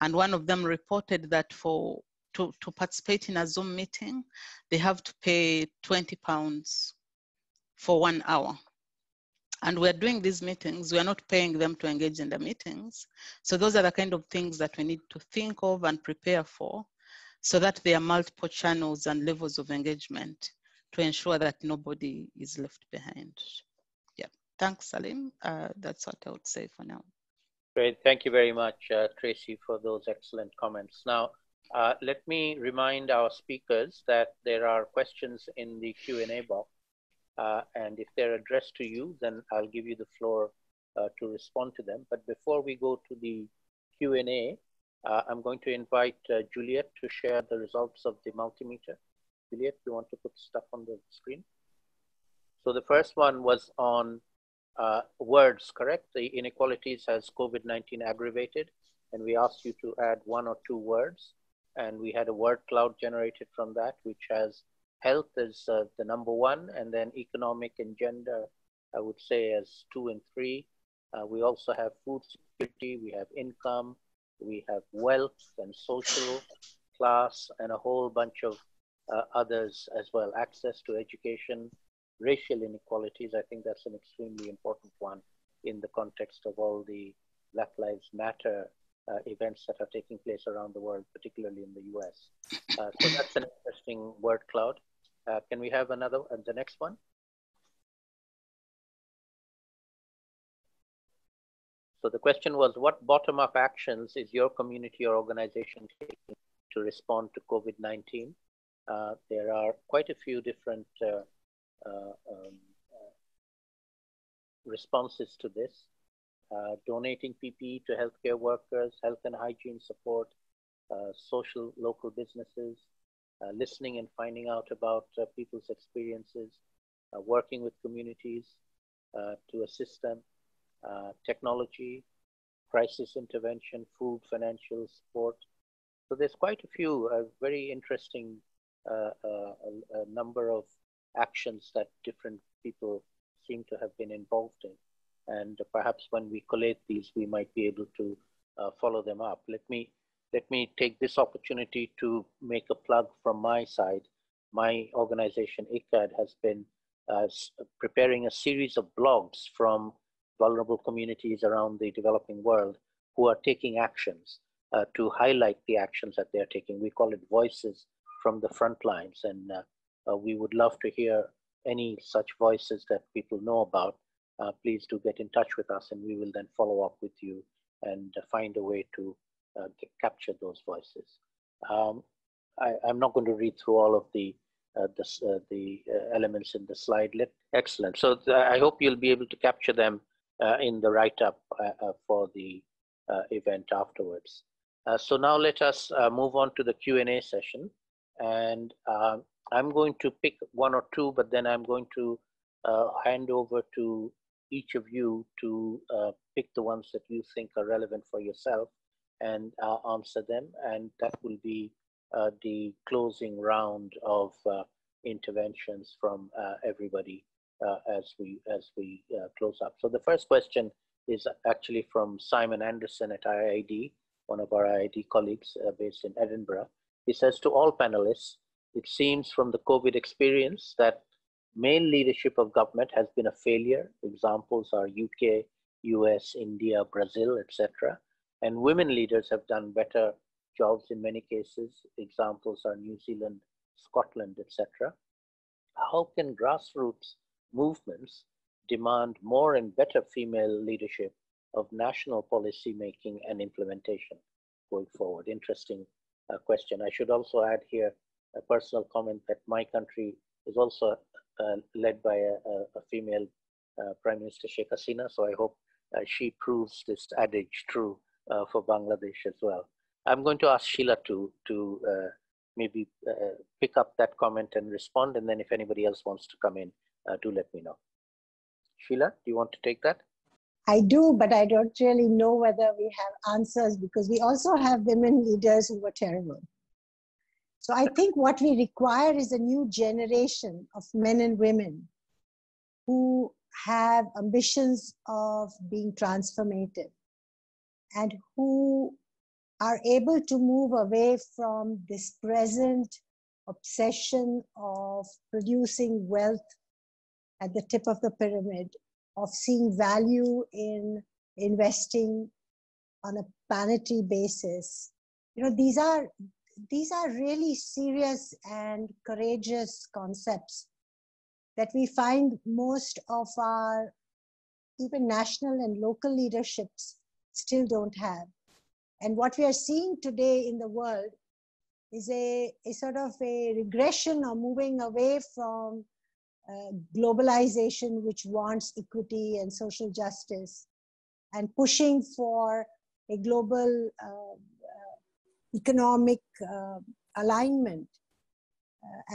And one of them reported that to participate in a Zoom meeting, they have to pay £20 for 1 hour. And we're doing these meetings, we're not paying them to engage in the meetings. So those are the kind of things that we need to think of and prepare for, so that there are multiple channels and levels of engagement to ensure that nobody is left behind. Yeah, thanks Salim. That's what I would say for now. Great. Thank you very much, Tracy, for those excellent comments. Now, let me remind our speakers that there are questions in the Q&A box. And if they're addressed to you, then I'll give you the floor to respond to them. But before we go to the Q&A, I'm going to invite Juliet to share the results of the multimeter. Juliet, you want to put stuff on the screen? So the first one was on words, correct? The inequalities has COVID-19 aggravated, and we asked you to add one or two words. And we had a word cloud generated from that, which has health is the number one, and then economic and gender, I would say, as 2 and 3. We also have food security, we have income, we have wealth and social class, and a whole bunch of others as well. Access to education, racial inequalities, I think that's an extremely important one in the context of all the Black Lives Matter events that are taking place around the world, particularly in the US. So that's an interesting word cloud. Can we have another, the next one? So the question was, what bottom-up actions is your community or organization taking to respond to COVID-19? There are quite a few different responses to this. Donating PPE to healthcare workers, health and hygiene support, social local businesses, listening and finding out about people's experiences, working with communities to assist them, technology, crisis intervention, food, financial support. So there's quite a few very interesting a number of actions that different people seem to have been involved in. And perhaps when we collate these, we might be able to follow them up. Let me take this opportunity to make a plug from my side. My organization, ICAD, has been preparing a series of blogs from vulnerable communities around the developing world who are taking actions to highlight the actions that they're taking. We call it Voices from the Front Lines. And we would love to hear any such voices that people know about. Please do get in touch with us, and we will then follow up with you and find a way to capture those voices. I'm not going to read through all of the elements in the slide. Excellent. So I hope you'll be able to capture them in the write-up for the event afterwards. So now let us move on to the Q&A session. And I'm going to pick one or two, but then I'm going to hand over to each of you to pick the ones that you think are relevant for yourself and answer them. And that will be the closing round of interventions from everybody as we close up. So the first question is actually from Simon Anderson at IIED, one of our IIED colleagues based in Edinburgh. He says, to all panelists, it seems from the COVID experience that male leadership of government has been a failure. Examples are UK, US, India, Brazil, etc. And women leaders have done better jobs in many cases. Examples are New Zealand, Scotland, etc. How can grassroots movements demand more and better female leadership of national policy making and implementation going forward? Interesting question. I should also add here a personal comment that my country is also led by a female Prime Minister, Sheikh Hasina. So I hope she proves this adage true for Bangladesh as well. I'm going to ask Sheila to maybe pick up that comment and respond. And then if anybody else wants to come in, do let me know. Sheila, do you want to take that? I do, but I don't really know whether we have answers because we also have women leaders who were terrible. So I think what we require is a new generation of men and women who have ambitions of being transformative and who are able to move away from this present obsession of producing wealth at the tip of the pyramid, of seeing value in investing on a planetary basis. You know, these are really serious and courageous concepts that we find most of our even national and local leaderships still don't have. And what we are seeing today in the world is a sort of a regression or moving away from globalization, which wants equity and social justice, and pushing for a global economic alignment.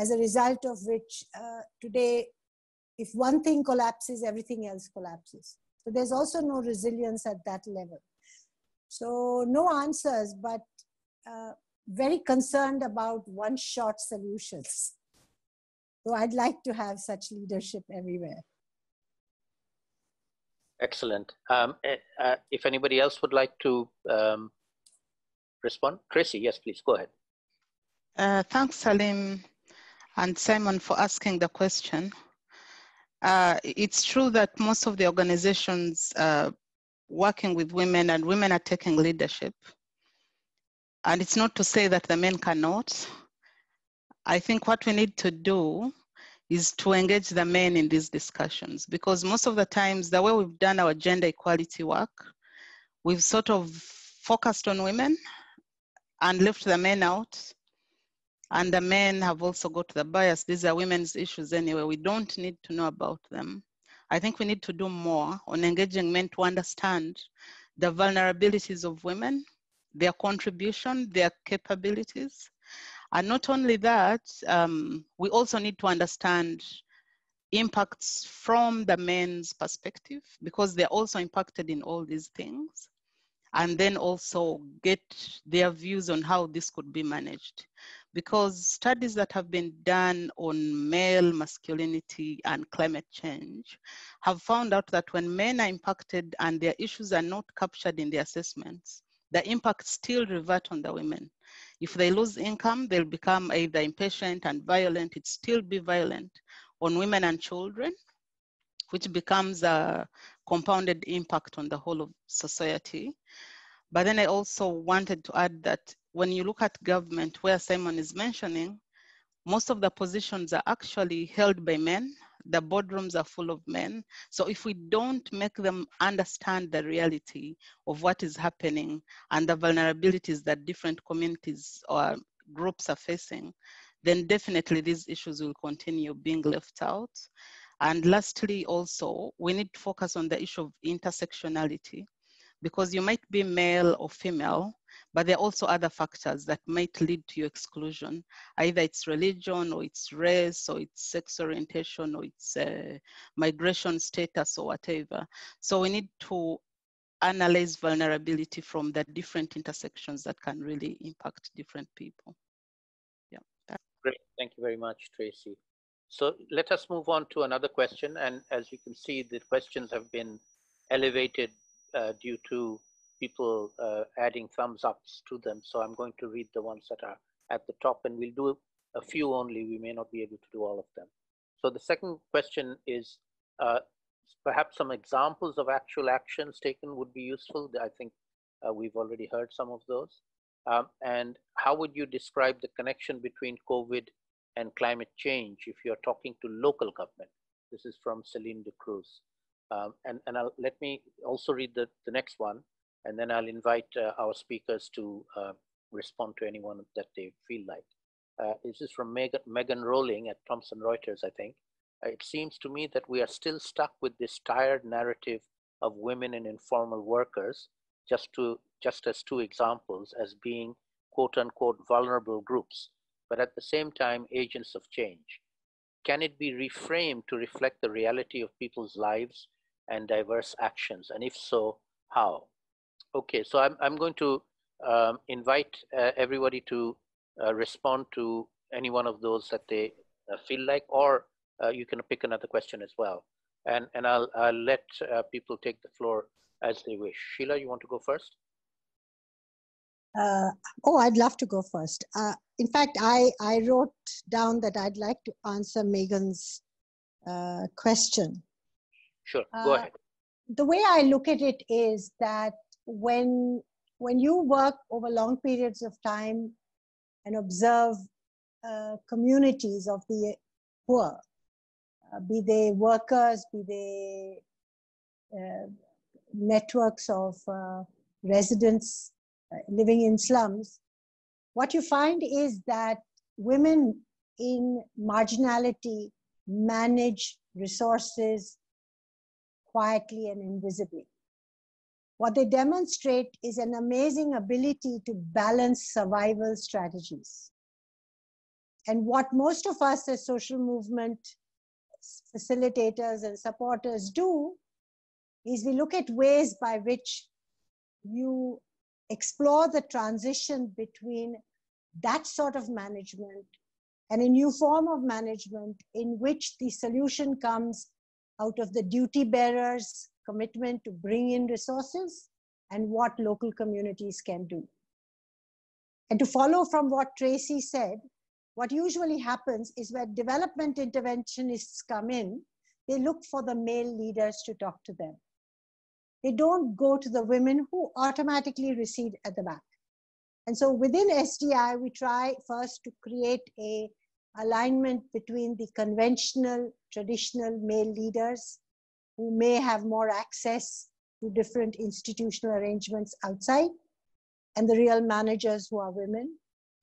As a result of which today, if one thing collapses, everything else collapses. So there's also no resilience at that level. So no answers, but very concerned about one-shot solutions. So I'd like to have such leadership everywhere. Excellent. If anybody else would like to respond, Tracy, yes, please, go ahead. Thanks, Salim and Simon, for asking the question. It's true that most of the organizations working with women, and women are taking leadership. And it's not to say that the men cannot. I think what we need to do is to engage the men in these discussions, because most of the times, the way we've done our gender equality work, we've sort of focused on women and left the men out. And the men have also got the bias. These are women's issues anyway. We don't need to know about them. I think we need to do more on engaging men to understand the vulnerabilities of women, their contribution, their capabilities. And not only that, we also need to understand impacts from the men's perspective, because they're also impacted in all these things. And then also get their views on how this could be managed. Because studies that have been done on male masculinity and climate change have found out that when men are impacted and their issues are not captured in the assessments, the impacts still revert on the women. If they lose income, they'll become either impatient and violent. It'd still be violent on women and children, which becomes a compounded impact on the whole of society. But then I also wanted to add that when you look at government, where Simon is mentioning, most of the positions are actually held by men. The boardrooms are full of men. So if we don't make them understand the reality of what is happening and the vulnerabilities that different communities or groups are facing, then definitely these issues will continue being left out. And lastly, also, we need to focus on the issue of intersectionality, because you might be male or female, but there are also other factors that might lead to your exclusion. Either it's religion, or it's race, or it's sex orientation, or it's migration status, or whatever. So we need to analyze vulnerability from the different intersections that can really impact different people. Yeah. Great, thank you very much, Tracy. So let us move on to another question. And as you can see, the questions have been elevated due to people adding thumbs ups to them. So I'm going to read the ones that are at the top, and we'll do a few only. We may not be able to do all of them. So the second question is, perhaps some examples of actual actions taken would be useful. I think we've already heard some of those. And how would you describe the connection between COVID and climate change if you're talking to local government? This is from Celine de Cruz. Let me also read the next one, and then I'll invite our speakers to respond to anyone that they feel like. This is from Megan Rowling at Thomson Reuters, I think. It seems to me that we are still stuck with this tired narrative of women and informal workers, just as two examples, as being quote unquote vulnerable groups, but at the same time, agents of change. Can it be reframed to reflect the reality of people's lives and diverse actions? And if so, how? Okay, so I'm going to invite everybody to respond to any one of those that they feel like, or you can pick another question as well. And I'll let people take the floor as they wish. Sheila, you want to go first? I'd love to go first. In fact, I wrote down that I'd like to answer Megan's question. Sure, go ahead. The way I look at it is that when you work over long periods of time and observe communities of the poor, be they workers, be they networks of residents living in slums, what you find is that women in marginality manage resources quietly and invisibly. What they demonstrate is an amazing ability to balance survival strategies. And what most of us as social movement facilitators and supporters do is we look at ways by which you explore the transition between that sort of management and a new form of management in which the solution comes out of the duty bearer's commitment to bring in resources and what local communities can do. And to follow from what Tracy said, what usually happens is where development interventionists come in, they look for the male leaders to talk to them. They don't go to the women who automatically recede at the back. And so within SDI, we try first to create an alignment between the conventional, traditional male leaders who may have more access to different institutional arrangements outside, and the real managers who are women.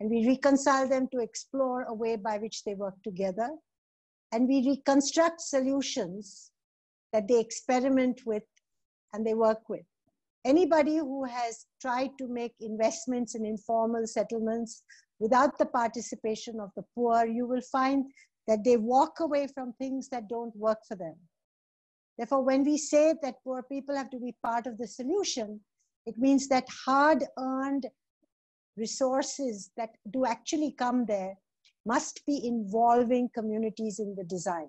And we reconcile them to explore a way by which they work together. And we reconstruct solutions that they experiment with and they work with. Anybody who has tried to make investments in informal settlements without the participation of the poor, you will find that they walk away from things that don't work for them. Therefore, when we say that poor people have to be part of the solution, it means that hard-earned resources that do actually come there must be involving communities in the design.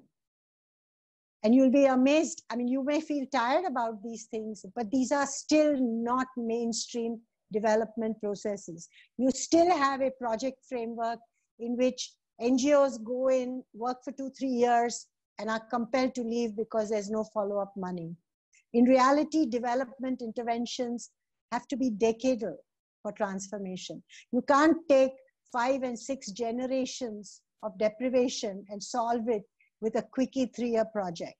And you'll be amazed. I mean, you may feel tired about these things, but these are still not mainstream development processes. You still have a project framework in which NGOs go in, work for 2-3 years, and are compelled to leave because there's no follow-up money. In reality, development interventions have to be decadal for transformation. You can't take 5 and 6 generations of deprivation and solve it with a quickie 3-year project.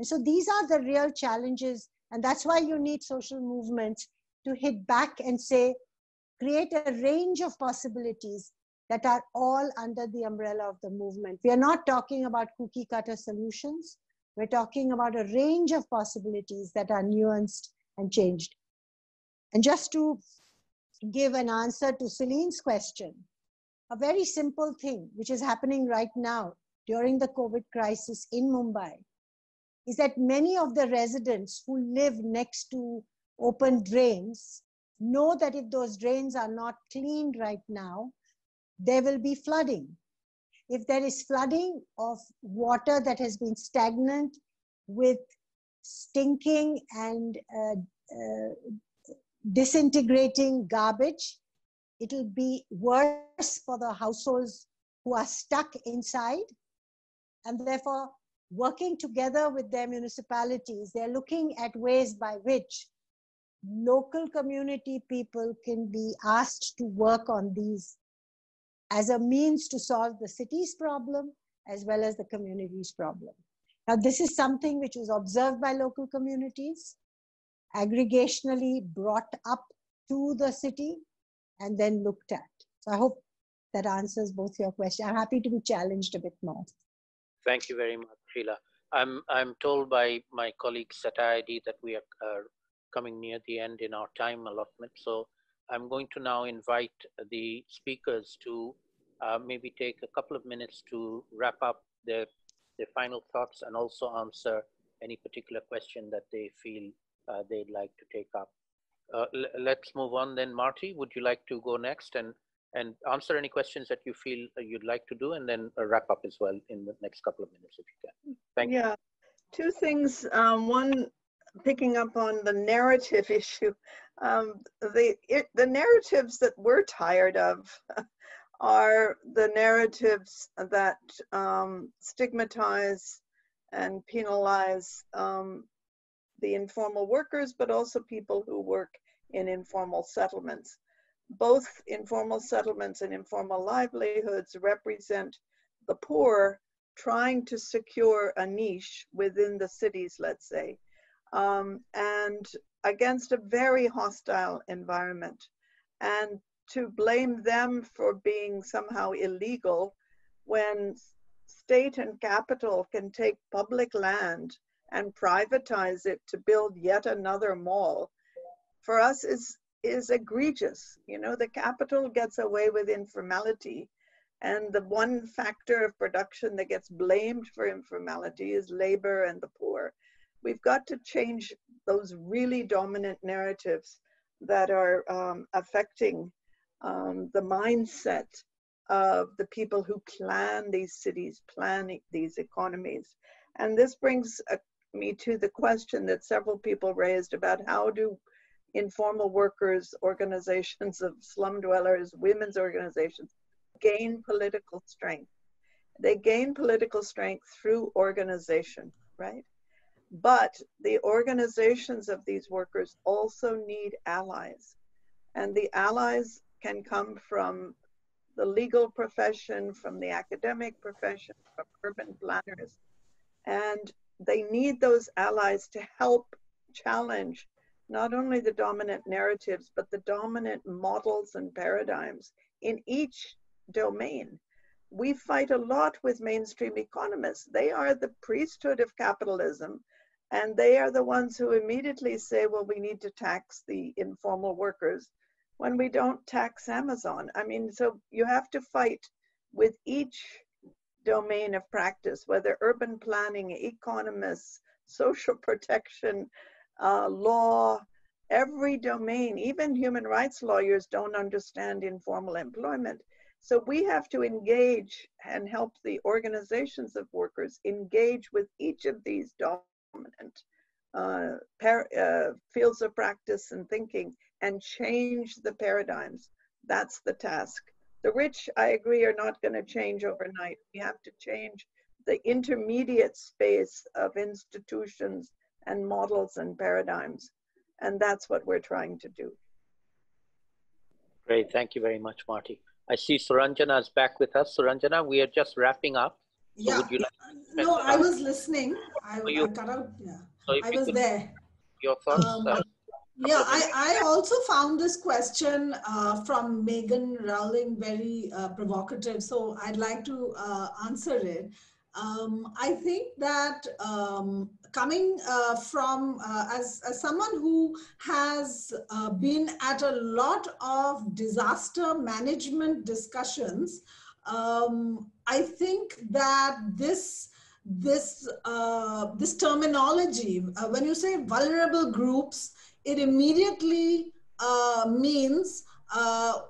And so these are the real challenges, and that's why you need social movements to hit back and say, create a range of possibilities that are all under the umbrella of the movement. We are not talking about cookie cutter solutions. We're talking about a range of possibilities that are nuanced and changed. And just to give an answer to Celine's question, a very simple thing which is happening right now during the COVID crisis in Mumbai is that many of the residents who live next to open drains know that if those drains are not cleaned right now, there will be flooding. If there is flooding of water that has been stagnant with stinking and disintegrating garbage, it will be worse for the households who are stuck inside, and therefore working together with their municipalities, they're looking at ways by which local community people can be asked to work on these as a means to solve the city's problem as well as the community's problem. Now, this is something which was observed by local communities, aggregationally brought up to the city and then looked at. So I hope that answers both your questions. I'm happy to be challenged a bit more. Thank you very much, Sheila. I'm told by my colleagues at IIED that we are coming near the end in our time allotment. So I'm going to now invite the speakers to maybe take a couple of minutes to wrap up their final thoughts and also answer any particular question that they feel they'd like to take up. Let's move on then. Marty, would you like to go next and answer any questions that you feel you'd like to do, and then wrap up as well in the next couple of minutes if you can. Thank you. Yeah, two things. One, picking up on the narrative issue. The narratives that we're tired of are the narratives that stigmatize and penalize the informal workers, but also people who work in informal settlements. Both informal settlements and informal livelihoods represent the poor trying to secure a niche within the cities, let's say. And against a very hostile environment. And to blame them for being somehow illegal when state and capital can take public land and privatize it to build yet another mall, for us is egregious. You know, the capital gets away with informality, and the one factor of production that gets blamed for informality is labor and the poor. We've got to change those really dominant narratives that are affecting the mindset of the people who plan these cities, plan these economies. And this brings me to the question that several people raised about how do informal workers, organizations of slum dwellers, women's organizations, gain political strength. They gain political strength through organization, right? But the organizations of these workers also need allies. And the allies can come from the legal profession, from the academic profession, from urban planners. And they need those allies to help challenge not only the dominant narratives, but the dominant models and paradigms in each domain. We fight a lot with mainstream economists. They are the priesthood of capitalism, and they are the ones who immediately say, well, we need to tax the informal workers when we don't tax Amazon. I mean, so you have to fight with each domain of practice, whether urban planning, economists, social protection, law, every domain. Even human rights lawyers don't understand informal employment. So we have to engage and help the organizations of workers engage with each of these dominant fields of practice and thinking and change the paradigms. That's the task. The rich, I agree, are not going to change overnight. We have to change the intermediate space of institutions and models and paradigms. And that's what we're trying to do. Great. Thank you very much, Marty. I see Suranjana is back with us. Suranjana, we are just wrapping up. So yeah. Would you like to I was listening. I cut out. Yeah. So I was there. Your thoughts? Yeah, I also found this question from Megan Rowling very provocative. So I'd like to answer it. I think that coming from, as someone who has been at a lot of disaster management discussions, I think that this terminology, when you say vulnerable groups, it immediately means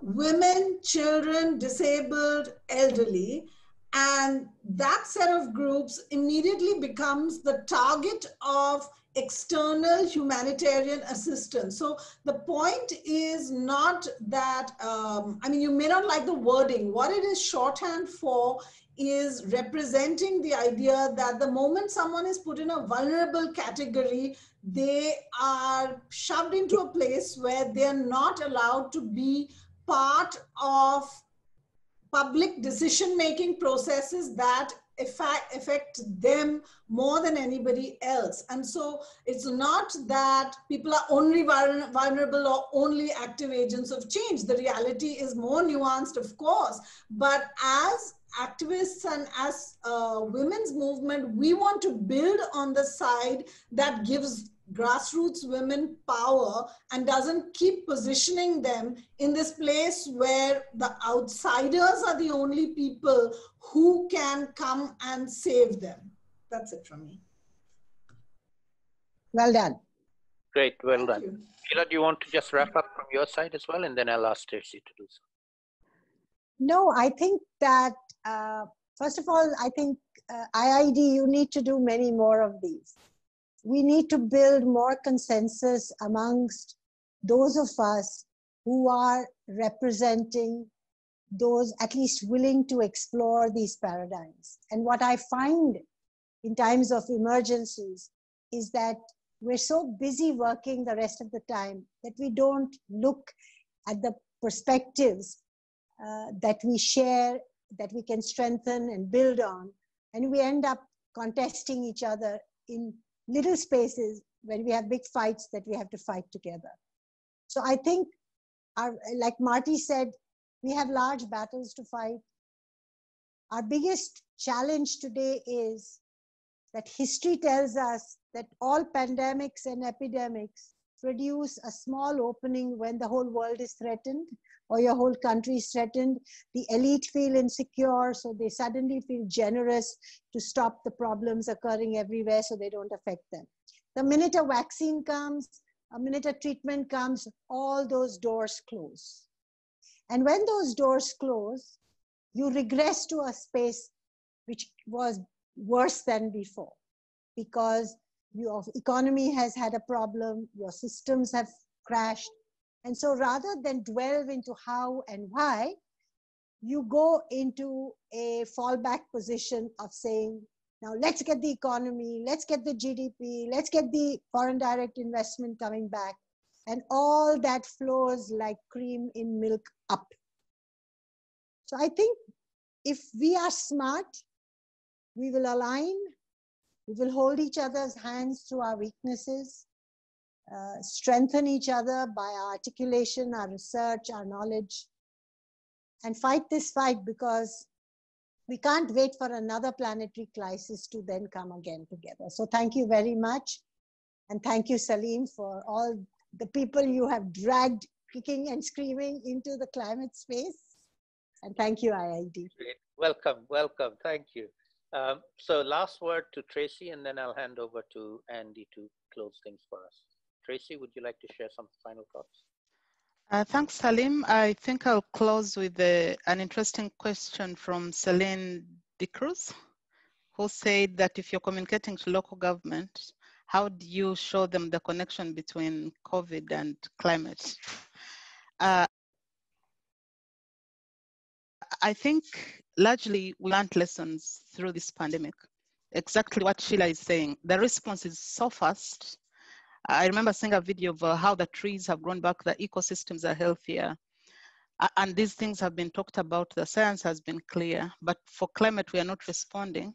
women, children, disabled, elderly. And that set of groups immediately becomes the target of external humanitarian assistance. So the point is not that, I mean, you may not like the wording. What it is shorthand for is representing the idea that the moment someone is put in a vulnerable category, they are shoved into a place where they're not allowed to be part of public decision-making processes that affect them more than anybody else. And so it's not that people are only vulnerable or only active agents of change. The reality is more nuanced, of course, but as activists and as women's movement, we want to build on the side that gives grassroots women power and doesn't keep positioning them in this place where the outsiders are the only people who can come and save them. That's it from me. Well done. Great, well done. Sheila, do you want to just wrap up from your side as well? And then I'll ask Tracy to do so. No, I think that, first of all, I think IIED, you need to do many more of these. We need to build more consensus amongst those of us who are representing those at least willing to explore these paradigms. And what I find in times of emergencies is that we're so busy working the rest of the time that we don't look at the perspectives that we share, that we can strengthen and build on. And we end up contesting each other in little spaces when we have big fights that we have to fight together. So I think, like Marty said, we have large battles to fight. Our biggest challenge today is that history tells us that all pandemics and epidemics produce a small opening when the whole world is threatened or your whole country is threatened. The elite feel insecure, so they suddenly feel generous to stop the problems occurring everywhere so they don't affect them. The minute a vaccine comes, a minute a treatment comes, all those doors close. And when those doors close, you regress to a space which was worse than before, because your economy has had a problem, your systems have crashed. And so rather than delve into how and why, you go into a fallback position of saying, now let's get the economy, let's get the GDP, let's get the foreign direct investment coming back. And all that flows like cream in milk up. So I think if we are smart, we will align, we will hold each other's hands through our weaknesses, strengthen each other by our articulation, our research, our knowledge, and fight this fight, because we can't wait for another planetary crisis to then come again together. So thank you very much. And thank you, Saleem, for all the people you have dragged kicking and screaming into the climate space. And thank you, IIED. Welcome, welcome. Thank you. So last word to Tracy, and then I'll hand over to Andy to close things for us. Tracy, would you like to share some final thoughts? Thanks, Saleem. I think I'll close with an interesting question from Celine de Cruz, who said that if you're communicating to local government, how do you show them the connection between COVID and climate? I think largely we learned lessons through this pandemic. Exactly what Sheila is saying. The response is so fast. I remember seeing a video of how the trees have grown back, the ecosystems are healthier. And these things have been talked about, the science has been clear, but for climate, we are not responding.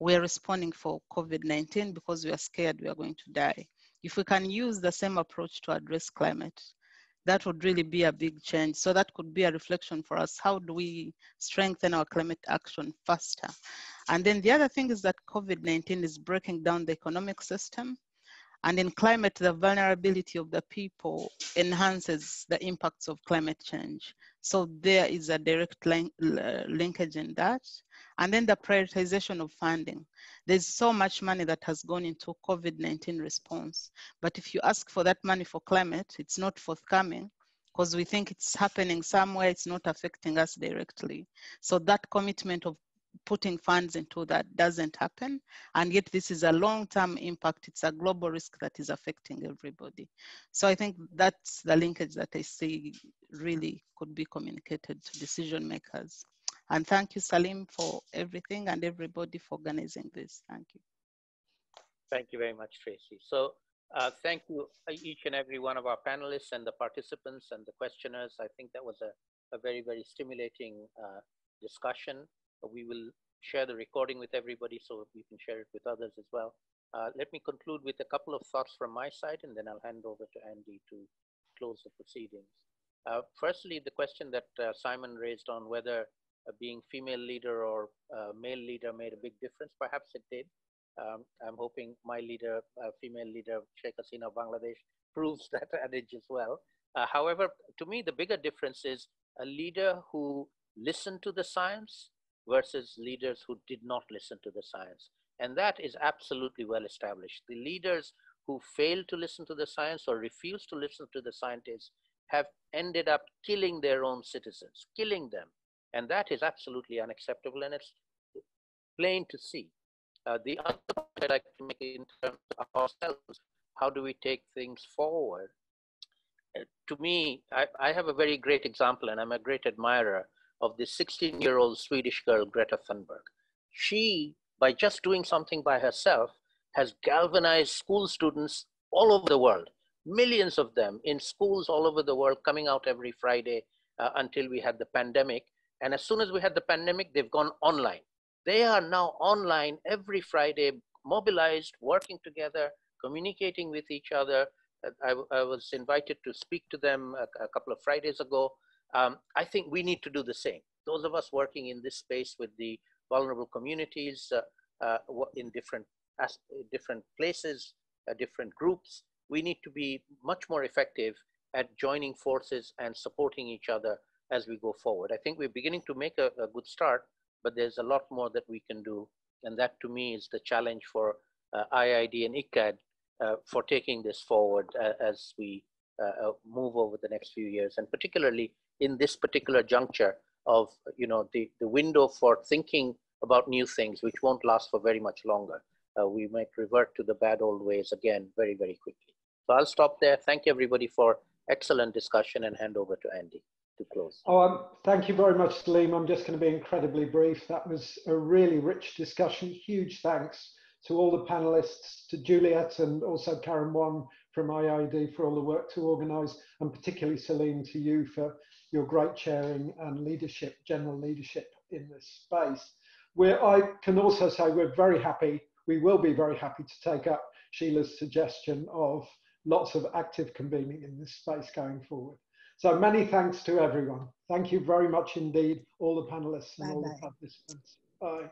We are responding for COVID-19 because we are scared we are going to die. If we can use the same approach to address climate, that would really be a big change. So that could be a reflection for us. How do we strengthen our climate action faster? And then the other thing is that COVID-19 is breaking down the economic system. And in climate, the vulnerability of the people enhances the impacts of climate change. So there is a direct linkage in that. And then the prioritization of funding. There's so much money that has gone into COVID-19 response. But if you ask for that money for climate, it's not forthcoming because we think it's happening somewhere, it's not affecting us directly. So that commitment of putting funds into that doesn't happen. And yet this is a long-term impact. It's a global risk that is affecting everybody. So I think that's the linkage that I see really could be communicated to decision makers. And thank you, Saleem, for everything and everybody for organizing this. Thank you. Thank you very much, Tracy. So thank you each and every one of our panelists and the participants and the questioners. I think that was a very, very stimulating discussion. We will share the recording with everybody so we can share it with others as well. Let me conclude with a couple of thoughts from my side, and then I'll hand over to Andy to close the proceedings. Firstly, the question that Simon raised on whether being female leader or male leader made a big difference. Perhaps it did. I'm hoping my leader, female leader, Sheikh Hasina of Bangladesh, proves that adage as well. However, to me, the bigger difference is a leader who listened to the science versus leaders who did not listen to the science. And that is absolutely well established. The leaders who fail to listen to the science or refuse to listen to the scientists have ended up killing their own citizens, killing them. And that is absolutely unacceptable, and it's plain to see. The other point I'd like to make in terms of ourselves, how do we take things forward? To me, I have a very great example, and I'm a great admirer of the 16-year-old Swedish girl, Greta Thunberg. She, by just doing something by herself, has galvanized school students all over the world, millions of them in schools all over the world, coming out every Friday until we had the pandemic. And as soon as we had the pandemic, they've gone online. They are now online every Friday, mobilized, working together, communicating with each other. I was invited to speak to them a couple of Fridays ago. I think we need to do the same. Those of us working in this space with the vulnerable communities in different places, different groups, we need to be much more effective at joining forces and supporting each other as we go forward. I think we're beginning to make a good start, but there's a lot more that we can do. And that to me is the challenge for IIED and ICAD for taking this forward as we move over the next few years. And particularly in this particular juncture of, you know, the window for thinking about new things, which won't last for very much longer. We might revert to the bad old ways again very, very quickly. So I'll stop there. Thank you everybody for excellent discussion and hand over to Andy to close. Oh, thank you very much, Saleem. I'm just going to be incredibly brief. That was a really rich discussion. Huge thanks to all the panelists, to Juliet and also Karen Wan from IIED for all the work to organise, and particularly Saleem, to you for your great chairing and leadership, general leadership in this space. I can also say we're very happy, we will be very happy to take up Sheila's suggestion of lots of active convening in this space going forward. So many thanks to everyone. Thank you very much indeed, all the panelists and all the participants. Bye.